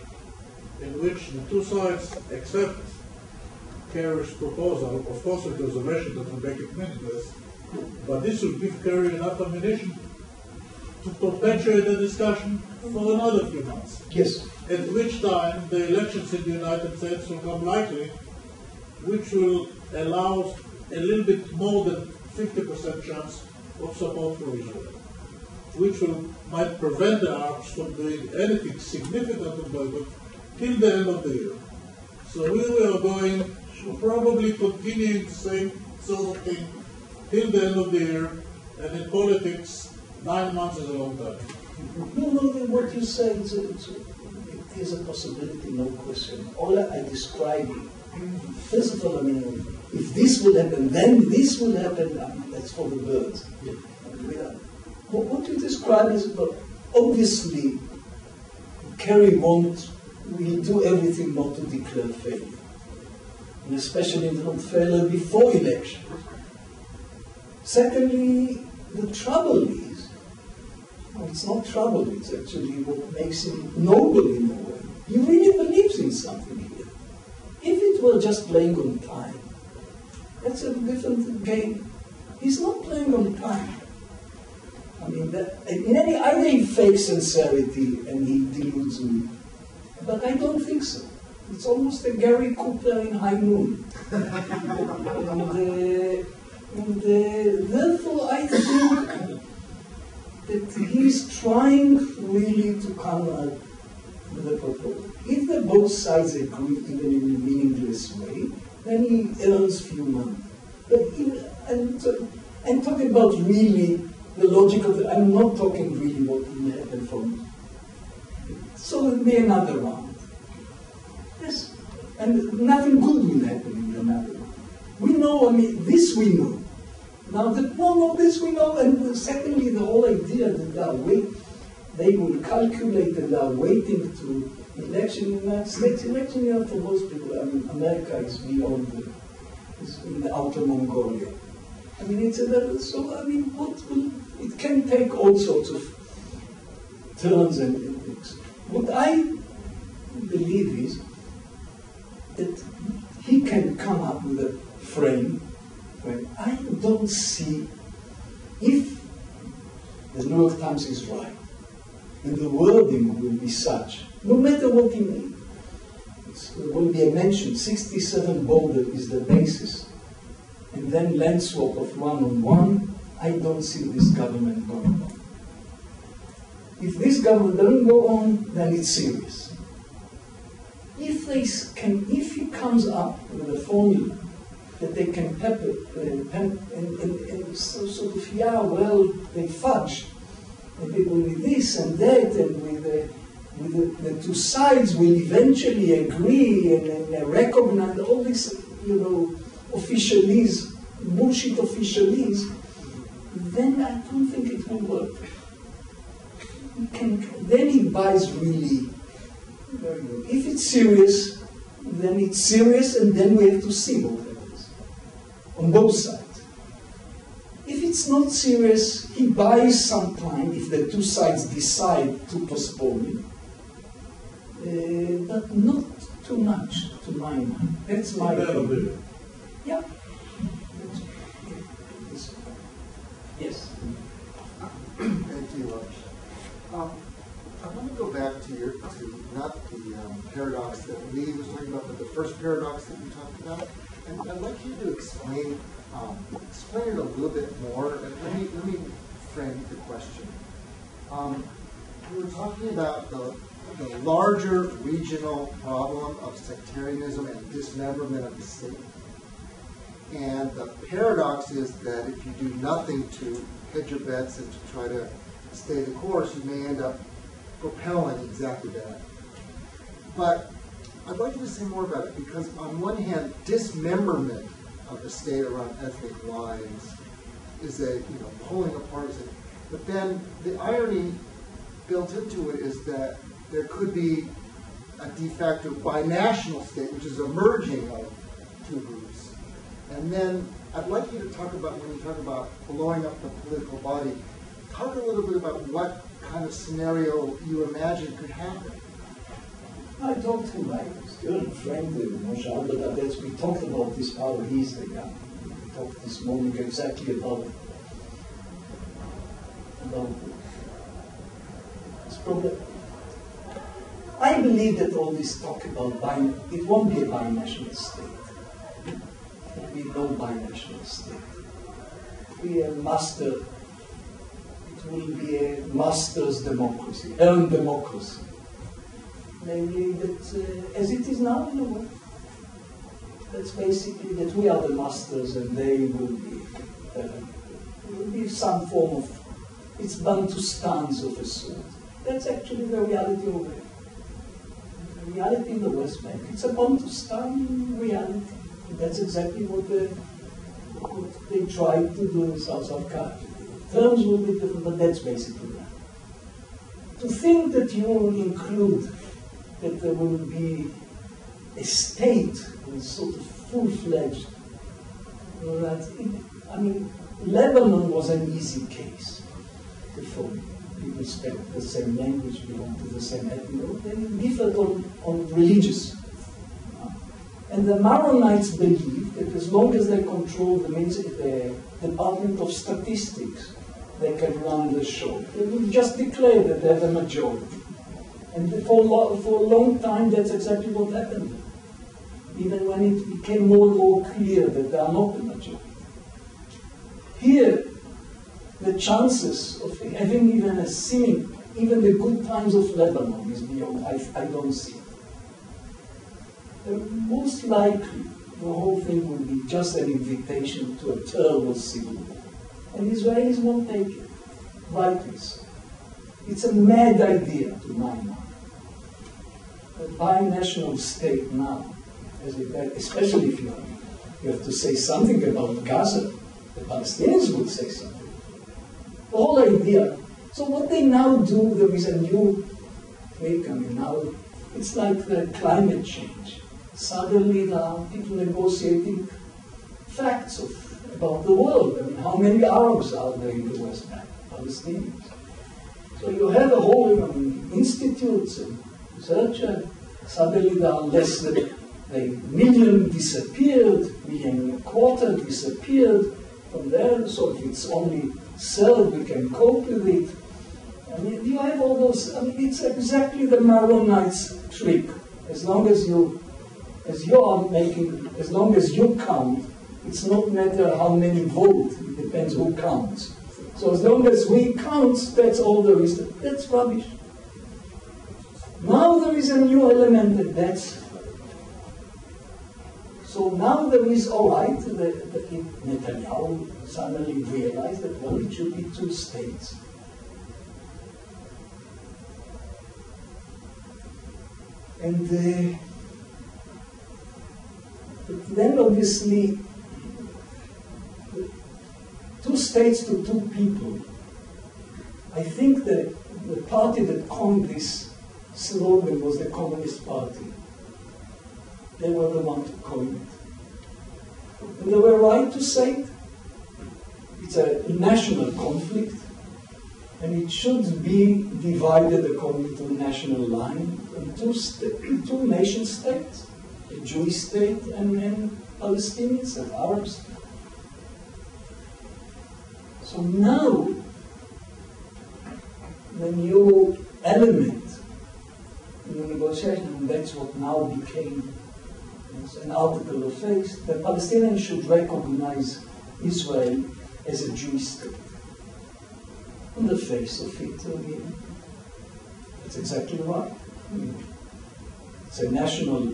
in which the two sides accept Kerry's proposal. Of course, if there's a measure that will make it meaningless, but this will give Kerry enough ammunition to perpetuate the discussion for another few months. Yes. At which time the elections in the United States will come likely, which will allow a little bit more than 50% chance of support for Israel, which might prevent the Arabs from doing anything significant about it till the end of the year. So we are going to probably continue the same sort of thing till the end of the year, and in politics, 9 months is a long time. No, what you say is a possibility, no question. All I describe, first of all, I mean, if this will happen, then this will happen, that's for the birds. Yeah. Well, what you describe is, well, obviously, Kerry will do everything not to declare failure, and especially not failure before election. Secondly, the trouble is, well, it's not trouble, it's actually what makes him noble in a way. He really believes in something here. If it were just playing on time, that's a different game. He's not playing on time. I mean, either he fakes sincerity and he deludes me, but I don't think so. It's almost a Gary Cooper in High Noon. and therefore, I think that he's trying really to come up with a proposal. If the both sides agree, even in a meaningless way, then he earns a few months. But I'm talking about really the logic of I'm not talking really what will happen for me. So it'll be another round. Yes. And nothing good will happen in another round. We know, I mean, this we know. Now, the problem of this we know, and secondly, the whole idea that they will calculate that they are waiting to election in the United States. Election, you know, for most people, I mean, America is beyond is in the Outer Mongolia. I mean, it's another, so I mean, it can take all sorts of turns and things. What I believe is that he can come up with a frame when I don't see, if the New York Times is right, and the wording will be such, no matter what he means, there will be a mention, 67 border is the basis, and then land swap of one-on-one, I don't see this government going on. If this government doesn't go on, then it's serious. If he comes up with a formula that they can pepper and sort of, yeah, well, they fudge, and people with this and that, and with the two sides will eventually agree and recognize all this, you know, officialese, bullshit officialese, then I don't think it will work. Then he buys really very good. If it's serious, then it's serious, and then we have to see what happens on both sides. If it's not serious, he buys some time if the two sides decide to postpone it, but not too much, to my mind. That's my opinion. Yeah. Yes. Thank you, Avish. I want to go back to not the paradox that Lee was talking about, but the first paradox that you talked about. And I'd like you to explain it a little bit more. Let me frame the question. We were talking about the larger regional problem of sectarianism and dismemberment of the state. And the paradox is that if you do nothing to hedge your bets and to try to stay the course, you may end up propelling exactly that. But I'd like you to say more about it, because on one hand, dismemberment of the state around ethnic lines is a pulling apart. But then the irony built into it is that there could be a de facto binational state, which is a merging of two groups. And then I'd like you to talk about, when you talk about blowing up the political body, talk a little bit about what kind of scenario you imagine could happen. I talked to my student, frankly, Moshe Abdelkader. We talked about this hour. He's the guy. We talked this morning exactly about this problem. I believe that all this talk about it won't be a binational state. It will be no binational state. It will be a master. It will be a master's democracy, earned democracy. Namely, that as it is now in the world, that's basically that we are the masters and they will be. It will be some form of, it's Bantustans of a sort. That's actually the reality of it. The reality in the West Bank, it's a Bantustan reality. And that's exactly what they tried to do in South Africa. Terms will be different, but that's basically that. To think that you will include that there will be a state with sort of full-fledged, I mean, Lebanon was an easy case before. People speak the same language, belong to the same ethnic, they differed on religious. And the Maronites believe that as long as they control the Department of Statistics, they can run the show. They will just declare that they have a majority. And for a long time, that's exactly what happened. Even when it became more and more clear that they are not the majority. Here, the chances of having even a seeming, even the good times of Lebanon is beyond, I don't see it. And most likely, the whole thing will be just an invitation to a terrible civil war. And Israelis won't take it, rightly so. It's a mad idea, to my mind. A binational state now, especially if you have to say something about Gaza, the Palestinians would say something. The whole idea. So what they now do, there is a new way coming now. It's like the climate change. Suddenly now people negotiating facts about the world. I mean, how many Arabs are there in the West Bank? Palestinians. So you have a whole institutes and researchers, suddenly there are less than a million disappeared, million quarter disappeared from there, so if it's only cell we can cope with it. I mean, you have all those, I mean, it's exactly the Maronites trick. As long as you are making, as long as you count, it's not matter how many vote, it depends who counts. So as long as we count, that's all there is. That's rubbish. Now there is a new element that that's... So now there is, all right, Netanyahu suddenly realized that, well, it should be two states. And but then obviously, two states to two people. I think that the party that coined this slogan was the Communist Party. They were the one to coin it. And they were right to say it. It's a national conflict, and it should be divided according to national line in two nation states, a Jewish state and then Palestinians and Arabs. So now, the new element in the negotiation, and that's what now became an article of faith, the Palestinians should recognize Israel as a Jewish state. In the face of it, I mean, it's exactly right. I mean, it's a national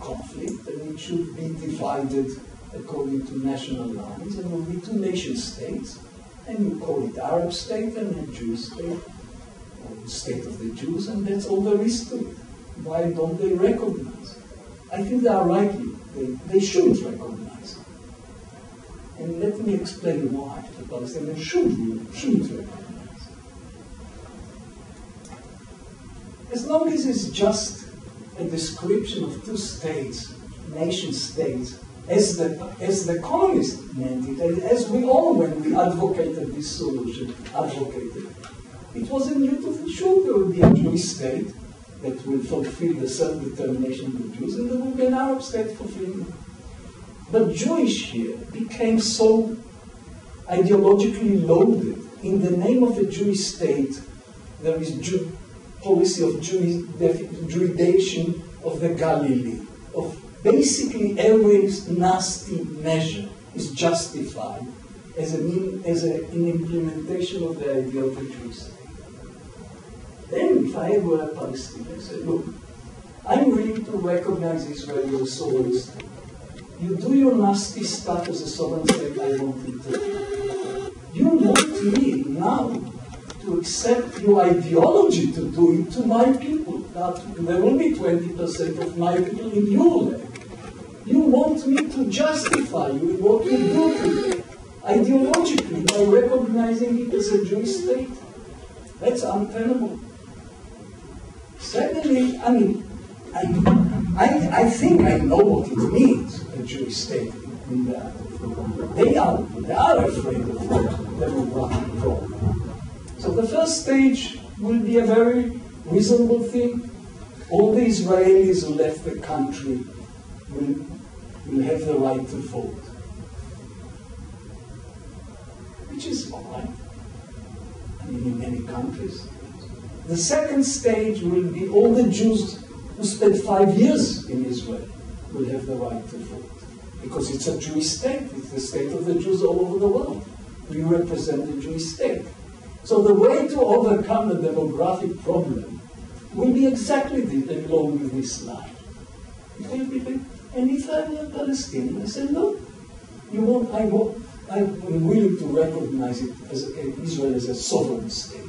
conflict, and it should be divided according to national lines, and there will be two nation states. And you call it Arab state and then Jewish state, or state of the Jews, and that's all there is to it. Why don't they recognize it? I think they are rightly, they should recognize it. And let me explain why the Palestinians should recognize it. As long as it's just a description of two states, nation states, as the communists meant it, and as we all, when we advocated this solution, advocated it. It wasn't new to the sure there would be a Jewish state that will fulfill the self-determination of the Jews, and there will be an Arab state fulfilling it. But Jewish here became so ideologically loaded. In the name of a Jewish state, there is Jew policy of Judization of the Galilee, of basically every nasty measure is justified as an implementation of the idea of the Jewish state. Then, if I were a Palestinian, I said, look, I'm willing to recognize Israel as a sovereign state. You do your nasty stuff as a sovereign state, I want it to. You want me now to accept your ideology to do it to my people. That there will be 20% of my people in your land. You want me to justify you what you do to them ideologically by recognizing it as a Jewish state. That's untenable. Secondly, I mean, I think I know what it means, a Jewish state in the world. They are afraid of what they will run wrong. So the first stage will be a very reasonable thing. All the Israelis who left the country will have the right to vote. Which is fine. I mean, in many countries. The second stage will be all the Jews who spent 5 years in Israel will have the right to vote. Because it's a Jewish state. It's the state of the Jews all over the world. We represent the Jewish state. So the way to overcome the demographic problem will be exactly along this line. It will be big. And if I'm a Palestinian, I say, no, you won't, I won't. I'm willing to recognize it as Israel as a sovereign state.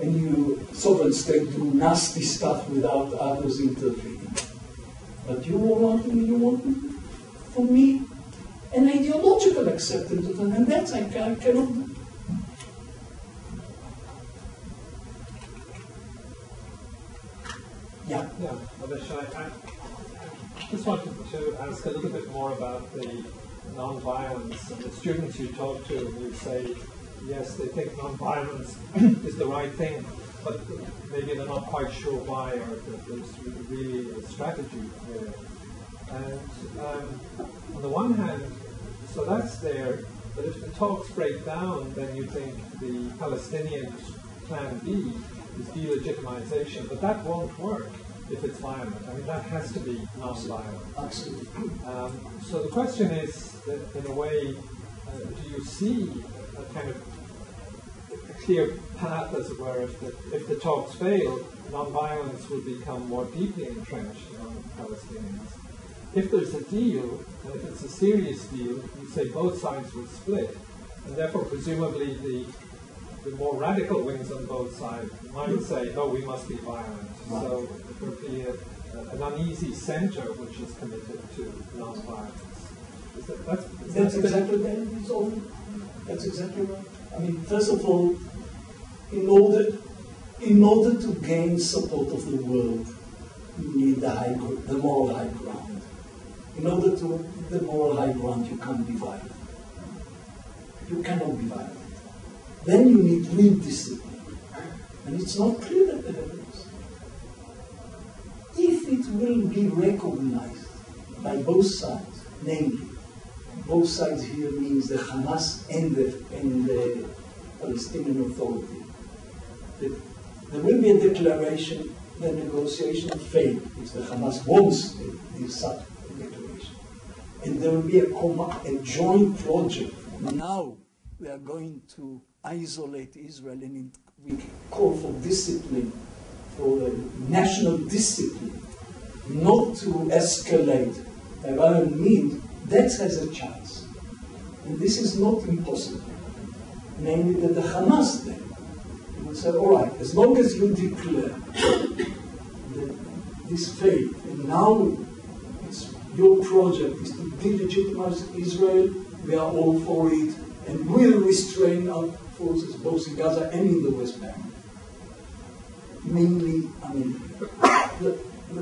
And you, sovereign state, do nasty stuff without others intervening. But you want for me an ideological acceptance of them, and that's I cannot do. Yeah. Yeah, Avishai, I just wanted to ask a little bit more about the nonviolence. And the students you talk to, you say, yes, they think nonviolence is the right thing, but maybe they're not quite sure why, or that there's really a strategy there. And on the one hand, so that's there, but if the talks break down, then you think the Palestinian plan B is delegitimization, but that won't work if it's violent. I mean, that has to be nonviolent. Absolutely. So the question is, that in a way, do you see a kind of a clear path, as it were, if the talks fail, nonviolence will become more deeply entrenched among Palestinians? If there's a deal, and if it's a serious deal, you'd say both sides will split, and therefore presumably the more radical wings on both sides might say, no, we must be violent. Right. So it would be an uneasy center which is committed to nonviolence. That's exactly right. I mean, first of all, in order to gain support of the world, you need the moral high ground. In order to the moral high ground, you can't be violent. You cannot be violent. Then you need real discipline. And it's not clear that there is. If it will be recognized by both sides, namely, both sides here means the Hamas and the Palestinian Authority, that there will be a declaration that negotiation failed, if the Hamas wants such a declaration. And there will be a joint project. Now we are going to isolate Israel, and we call for discipline, for a national discipline, not to escalate by violent means. That has a chance. And this is not impossible. Namely, that the Hamas then will say, all right, as long as you declare that this failed, and now it's your project is to delegitimize Israel, we are all for it, and will restrain our forces both in Gaza and in the West Bank. Mainly, I mean, the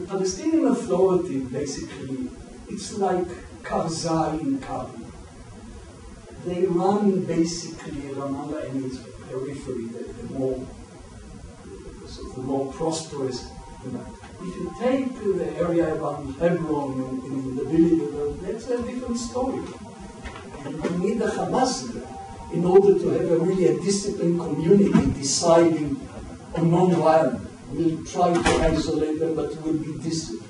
Palestinian Authority basically, it's like Karza in Kabul. They run basically Ramallah and its periphery, the more prosperous. If you take the area around Hebron in the village, that's a different story. And you need the Hamas in order to have a disciplined community deciding on non-violence. We'll try to isolate them, but we'll be disciplined.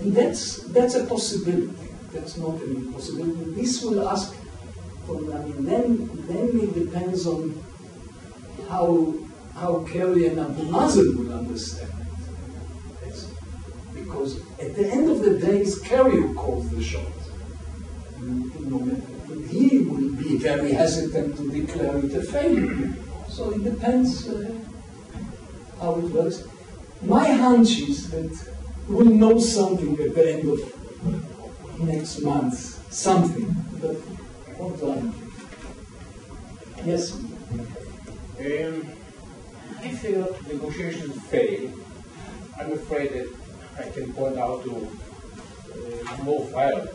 And that's a possibility. That's not an impossibility. This will ask for, I mean, then it depends on how Kerry and Abu Mazen will understand it. That's, because at the end of the day, it's Kerry who calls the shot. And he will be very hesitant to declare it a failure. So it depends how it works. My hunch is that we'll know something at the end of next month. Something. But what time? Yes? If the negotiations fail, I'm afraid that I can point out to more violence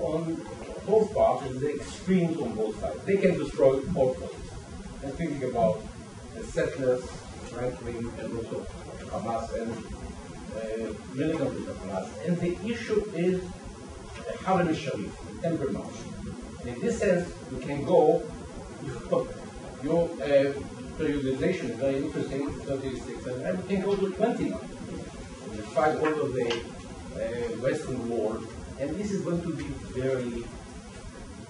on both parts, and the extremes on both sides. They can destroy all fronts. I'm thinking about the settlers, right-wing, and also Hamas and militants of Hamas. And the issue is the Haran Sharif, the temple march. In this sense, you can go. Your periodization is very interesting, 36, and I can go to 29. The fight over the Western Wall, and this is going to be very,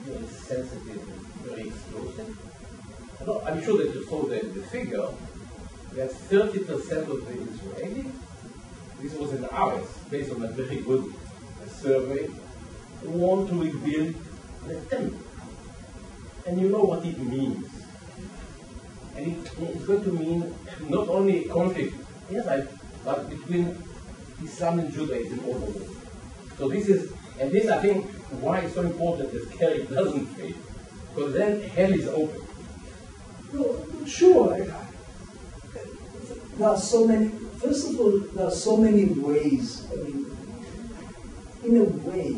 very sensitive, very explosive. I'm sure that you saw the figure that 30% of the Israelis, this was in ours, based on a very good survey, want to rebuild the temple. And you know what it means. And it's going to mean not only a conflict inside, but between Islam and Judaism overall. So this is, and this I think why it's so important that Kerry doesn't fail, because then hell is open. No, sure. There are so many, first of all, there are so many ways. I mean, in a way,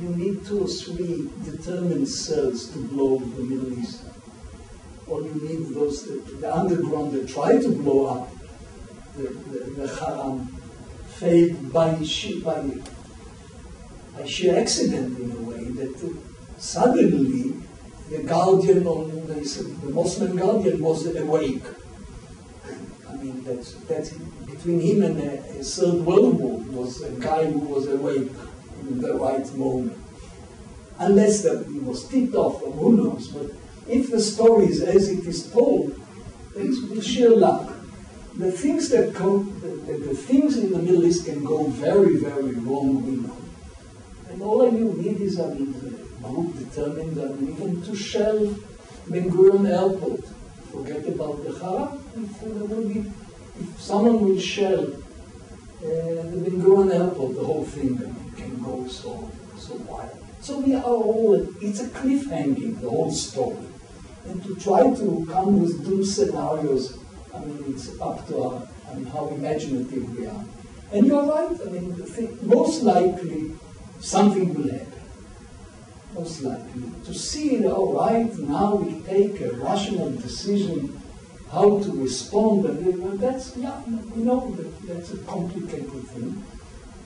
you need two or three determined cells to blow the Middle East. Or you need those, the underground that try to blow up the Haram, failed by sheer accident in a way, that suddenly the guardian on the Muslim guardian was awake. I mean, that's between him and the Third World War was a guy who was awake in the right moment. Unless that he was tipped off, or who knows. But if the story is as it is told, it's with sheer luck. The things in the Middle East can go very, very wrong, you know. And all I need is, I mean, a group determined, I mean, even to shell Ben-Gurion Airport. Forget about the Haram. If someone will shell the Ben-Gurion Airport, the whole thing can go so wild. So we are all, it's a cliffhanging, the whole story. And to try to come with doom scenarios, I mean, it's up to our, I mean, how imaginative we are. And you're right, I mean, most likely something will happen. Most likely. To see it, all right, now we take a rational decision how to respond, and that's, yeah, you know, that's a complicated thing.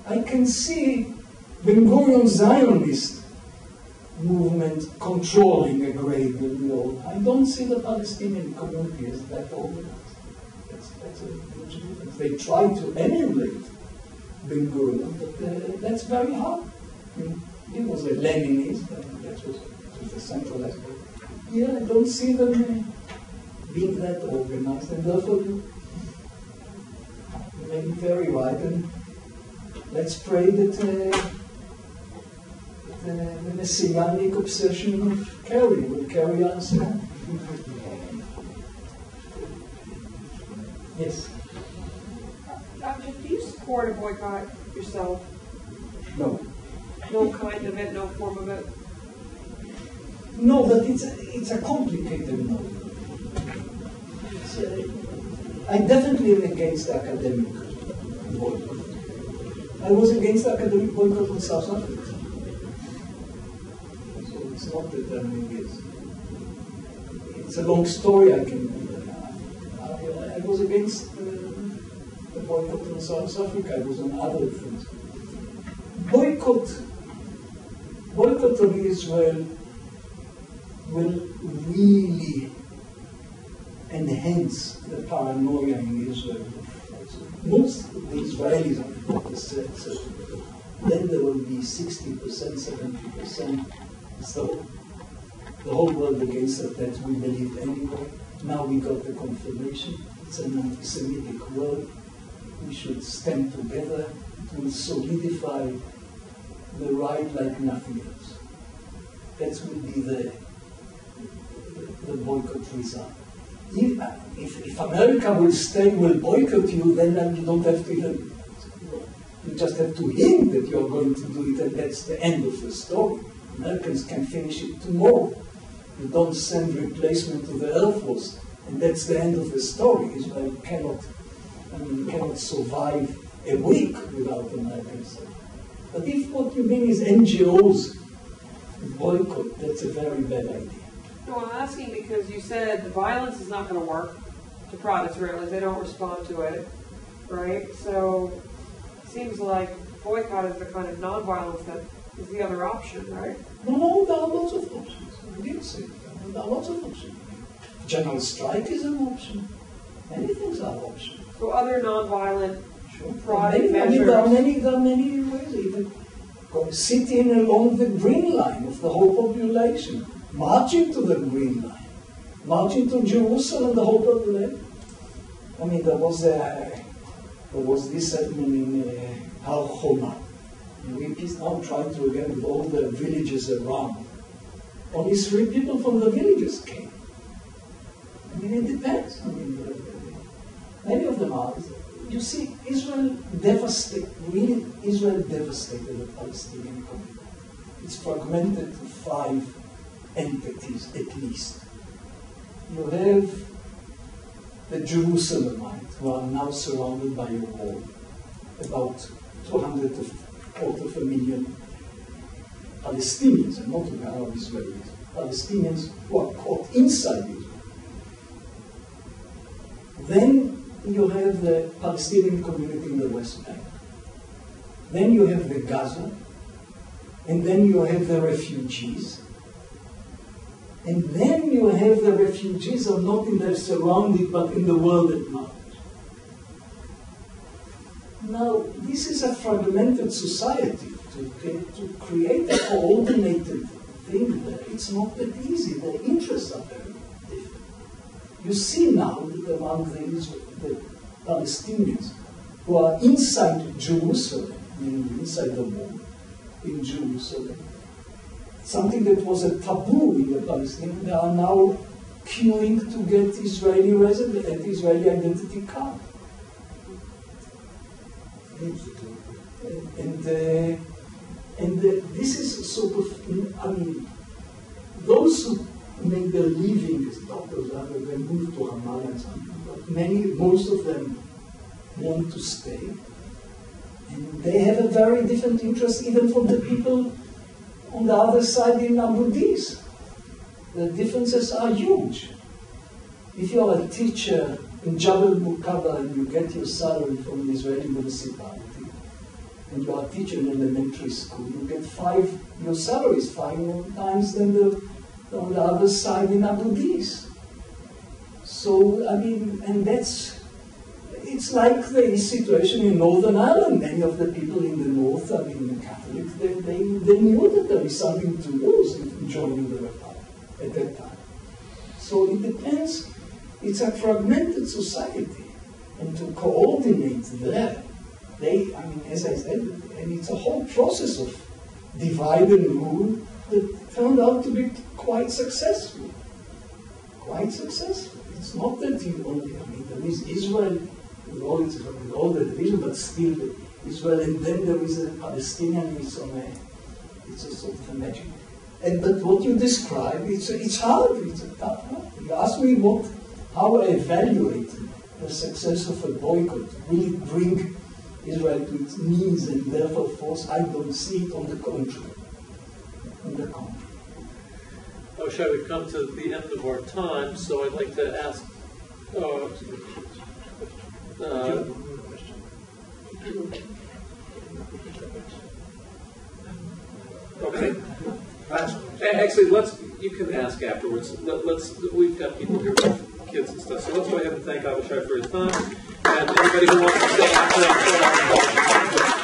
I can see Ben-Gurion Zionist movement controlling a great deal. I don't see the Palestinian community as that organized. That's a huge difference. They try to emulate Ben-Gurion, but that's very hard. I mean, he was a Leninist, and that was a central aspect. Yeah, I don't see them being that organized, and therefore you may be very right. And let's pray that the messianic obsession of Kerry will carry us on. Yes? Do you support a boycott yourself? No. No kind of it, no form of it? No, but it's a complicated no. I definitely am against academic boycott. and was against the academic boycott in South Africa. So it's not that it's a long story. I was against the boycott in South Africa. It was on other things. Boycott of Israel will really enhance the paranoia in Israel. Most of the Israelis are not the sets. Then there will be 60%, 70%. So the whole world against it, that we believed anyway. Now we got the confirmation. It's an anti-Semitic world. We should stand together. It will solidify the right like nothing else. That will be the boycott result. If America will stay, will boycott you, then you don't have to even, you just have to hint that you're going to do it, and that's the end of the story. Americans can finish it tomorrow. You don't send replacement to the Air Force, and that's the end of the story. Israel cannot survive a week without Americans. But if what you mean is NGOs boycott, that's a very bad idea. No, I'm asking because you said the violence is not going to work to prod Israelis. They don't respond to it, right? So it seems like boycott is the kind of nonviolence that is the other option, right? No, there are lots of options. I didn't say that. There are lots of options. General strike is an option. Many things are options. So other nonviolent prodding measures. There are many ways. Even sitting along the green line of the whole population. Marching to the Green Line, marching to Jerusalem, the whole population. I mean, there was this happening in Har Homa. We Peace Now trying to again with all the villages around. Only 3 people from the villages came. I mean, it depends. I mean, many of them are. You see, Israel devastated the Palestinian community. It's fragmented to 5 entities, at least. You have the Jerusalemites, who are now surrounded by a wall, about 250,000 Palestinians, and not the Arab Israelis, Palestinians who are caught inside Israel. Then you have the Palestinian community in the West Bank. Then you have the Gaza, and then you have the refugees. And then you have the refugees are not in their surroundings, but in the world at large. Now, this is a fragmented society. To create a coordinated thing there, it's not that easy. The interests are very different. You see now that among the Palestinians who are inside Jerusalem, meaning inside the wall in Jerusalem, something that was a taboo in the Palestinians, they are now queuing to get Israeli resident and Israeli identity card. And this is sort of, I mean, those who make their living as doctors, they move to Ramallah and something, but most of them want to stay. And they have a very different interest even from the people on the other side in Abu Dis. The differences are huge. If you are a teacher in Jabal Mukabba and you get your salary from an Israeli municipality, and you are teaching in elementary school, you get your salary is 5 more times than on the other side in Abu Dis. So, I mean, and it's like the situation in Northern Ireland. Many of the people in the north, I mean, the Catholics, they knew that there was something to lose in joining the Republic at that time. So it depends. It's a fragmented society. And to coordinate that, I mean, as I said, and it's a whole process of divide and rule that turned out to be quite successful. Quite successful. It's not that you only, I mean, there is Israel, with all the division, but still Israel, and then there is a Palestinian, it's a sort of a magic. But what you describe, it's hard, it's a tough one. You ask me how I evaluate the success of a boycott, will it bring Israel to its knees and therefore force. I don't see it, on the contrary. On the contrary. Avishai, we come to the end of our time, so I'd like to ask okay. Actually, let's. You can ask afterwards. Let's. We've got people here with kids and stuff, so let's go ahead and thank Avishai for his time. And anybody who wants to stay after,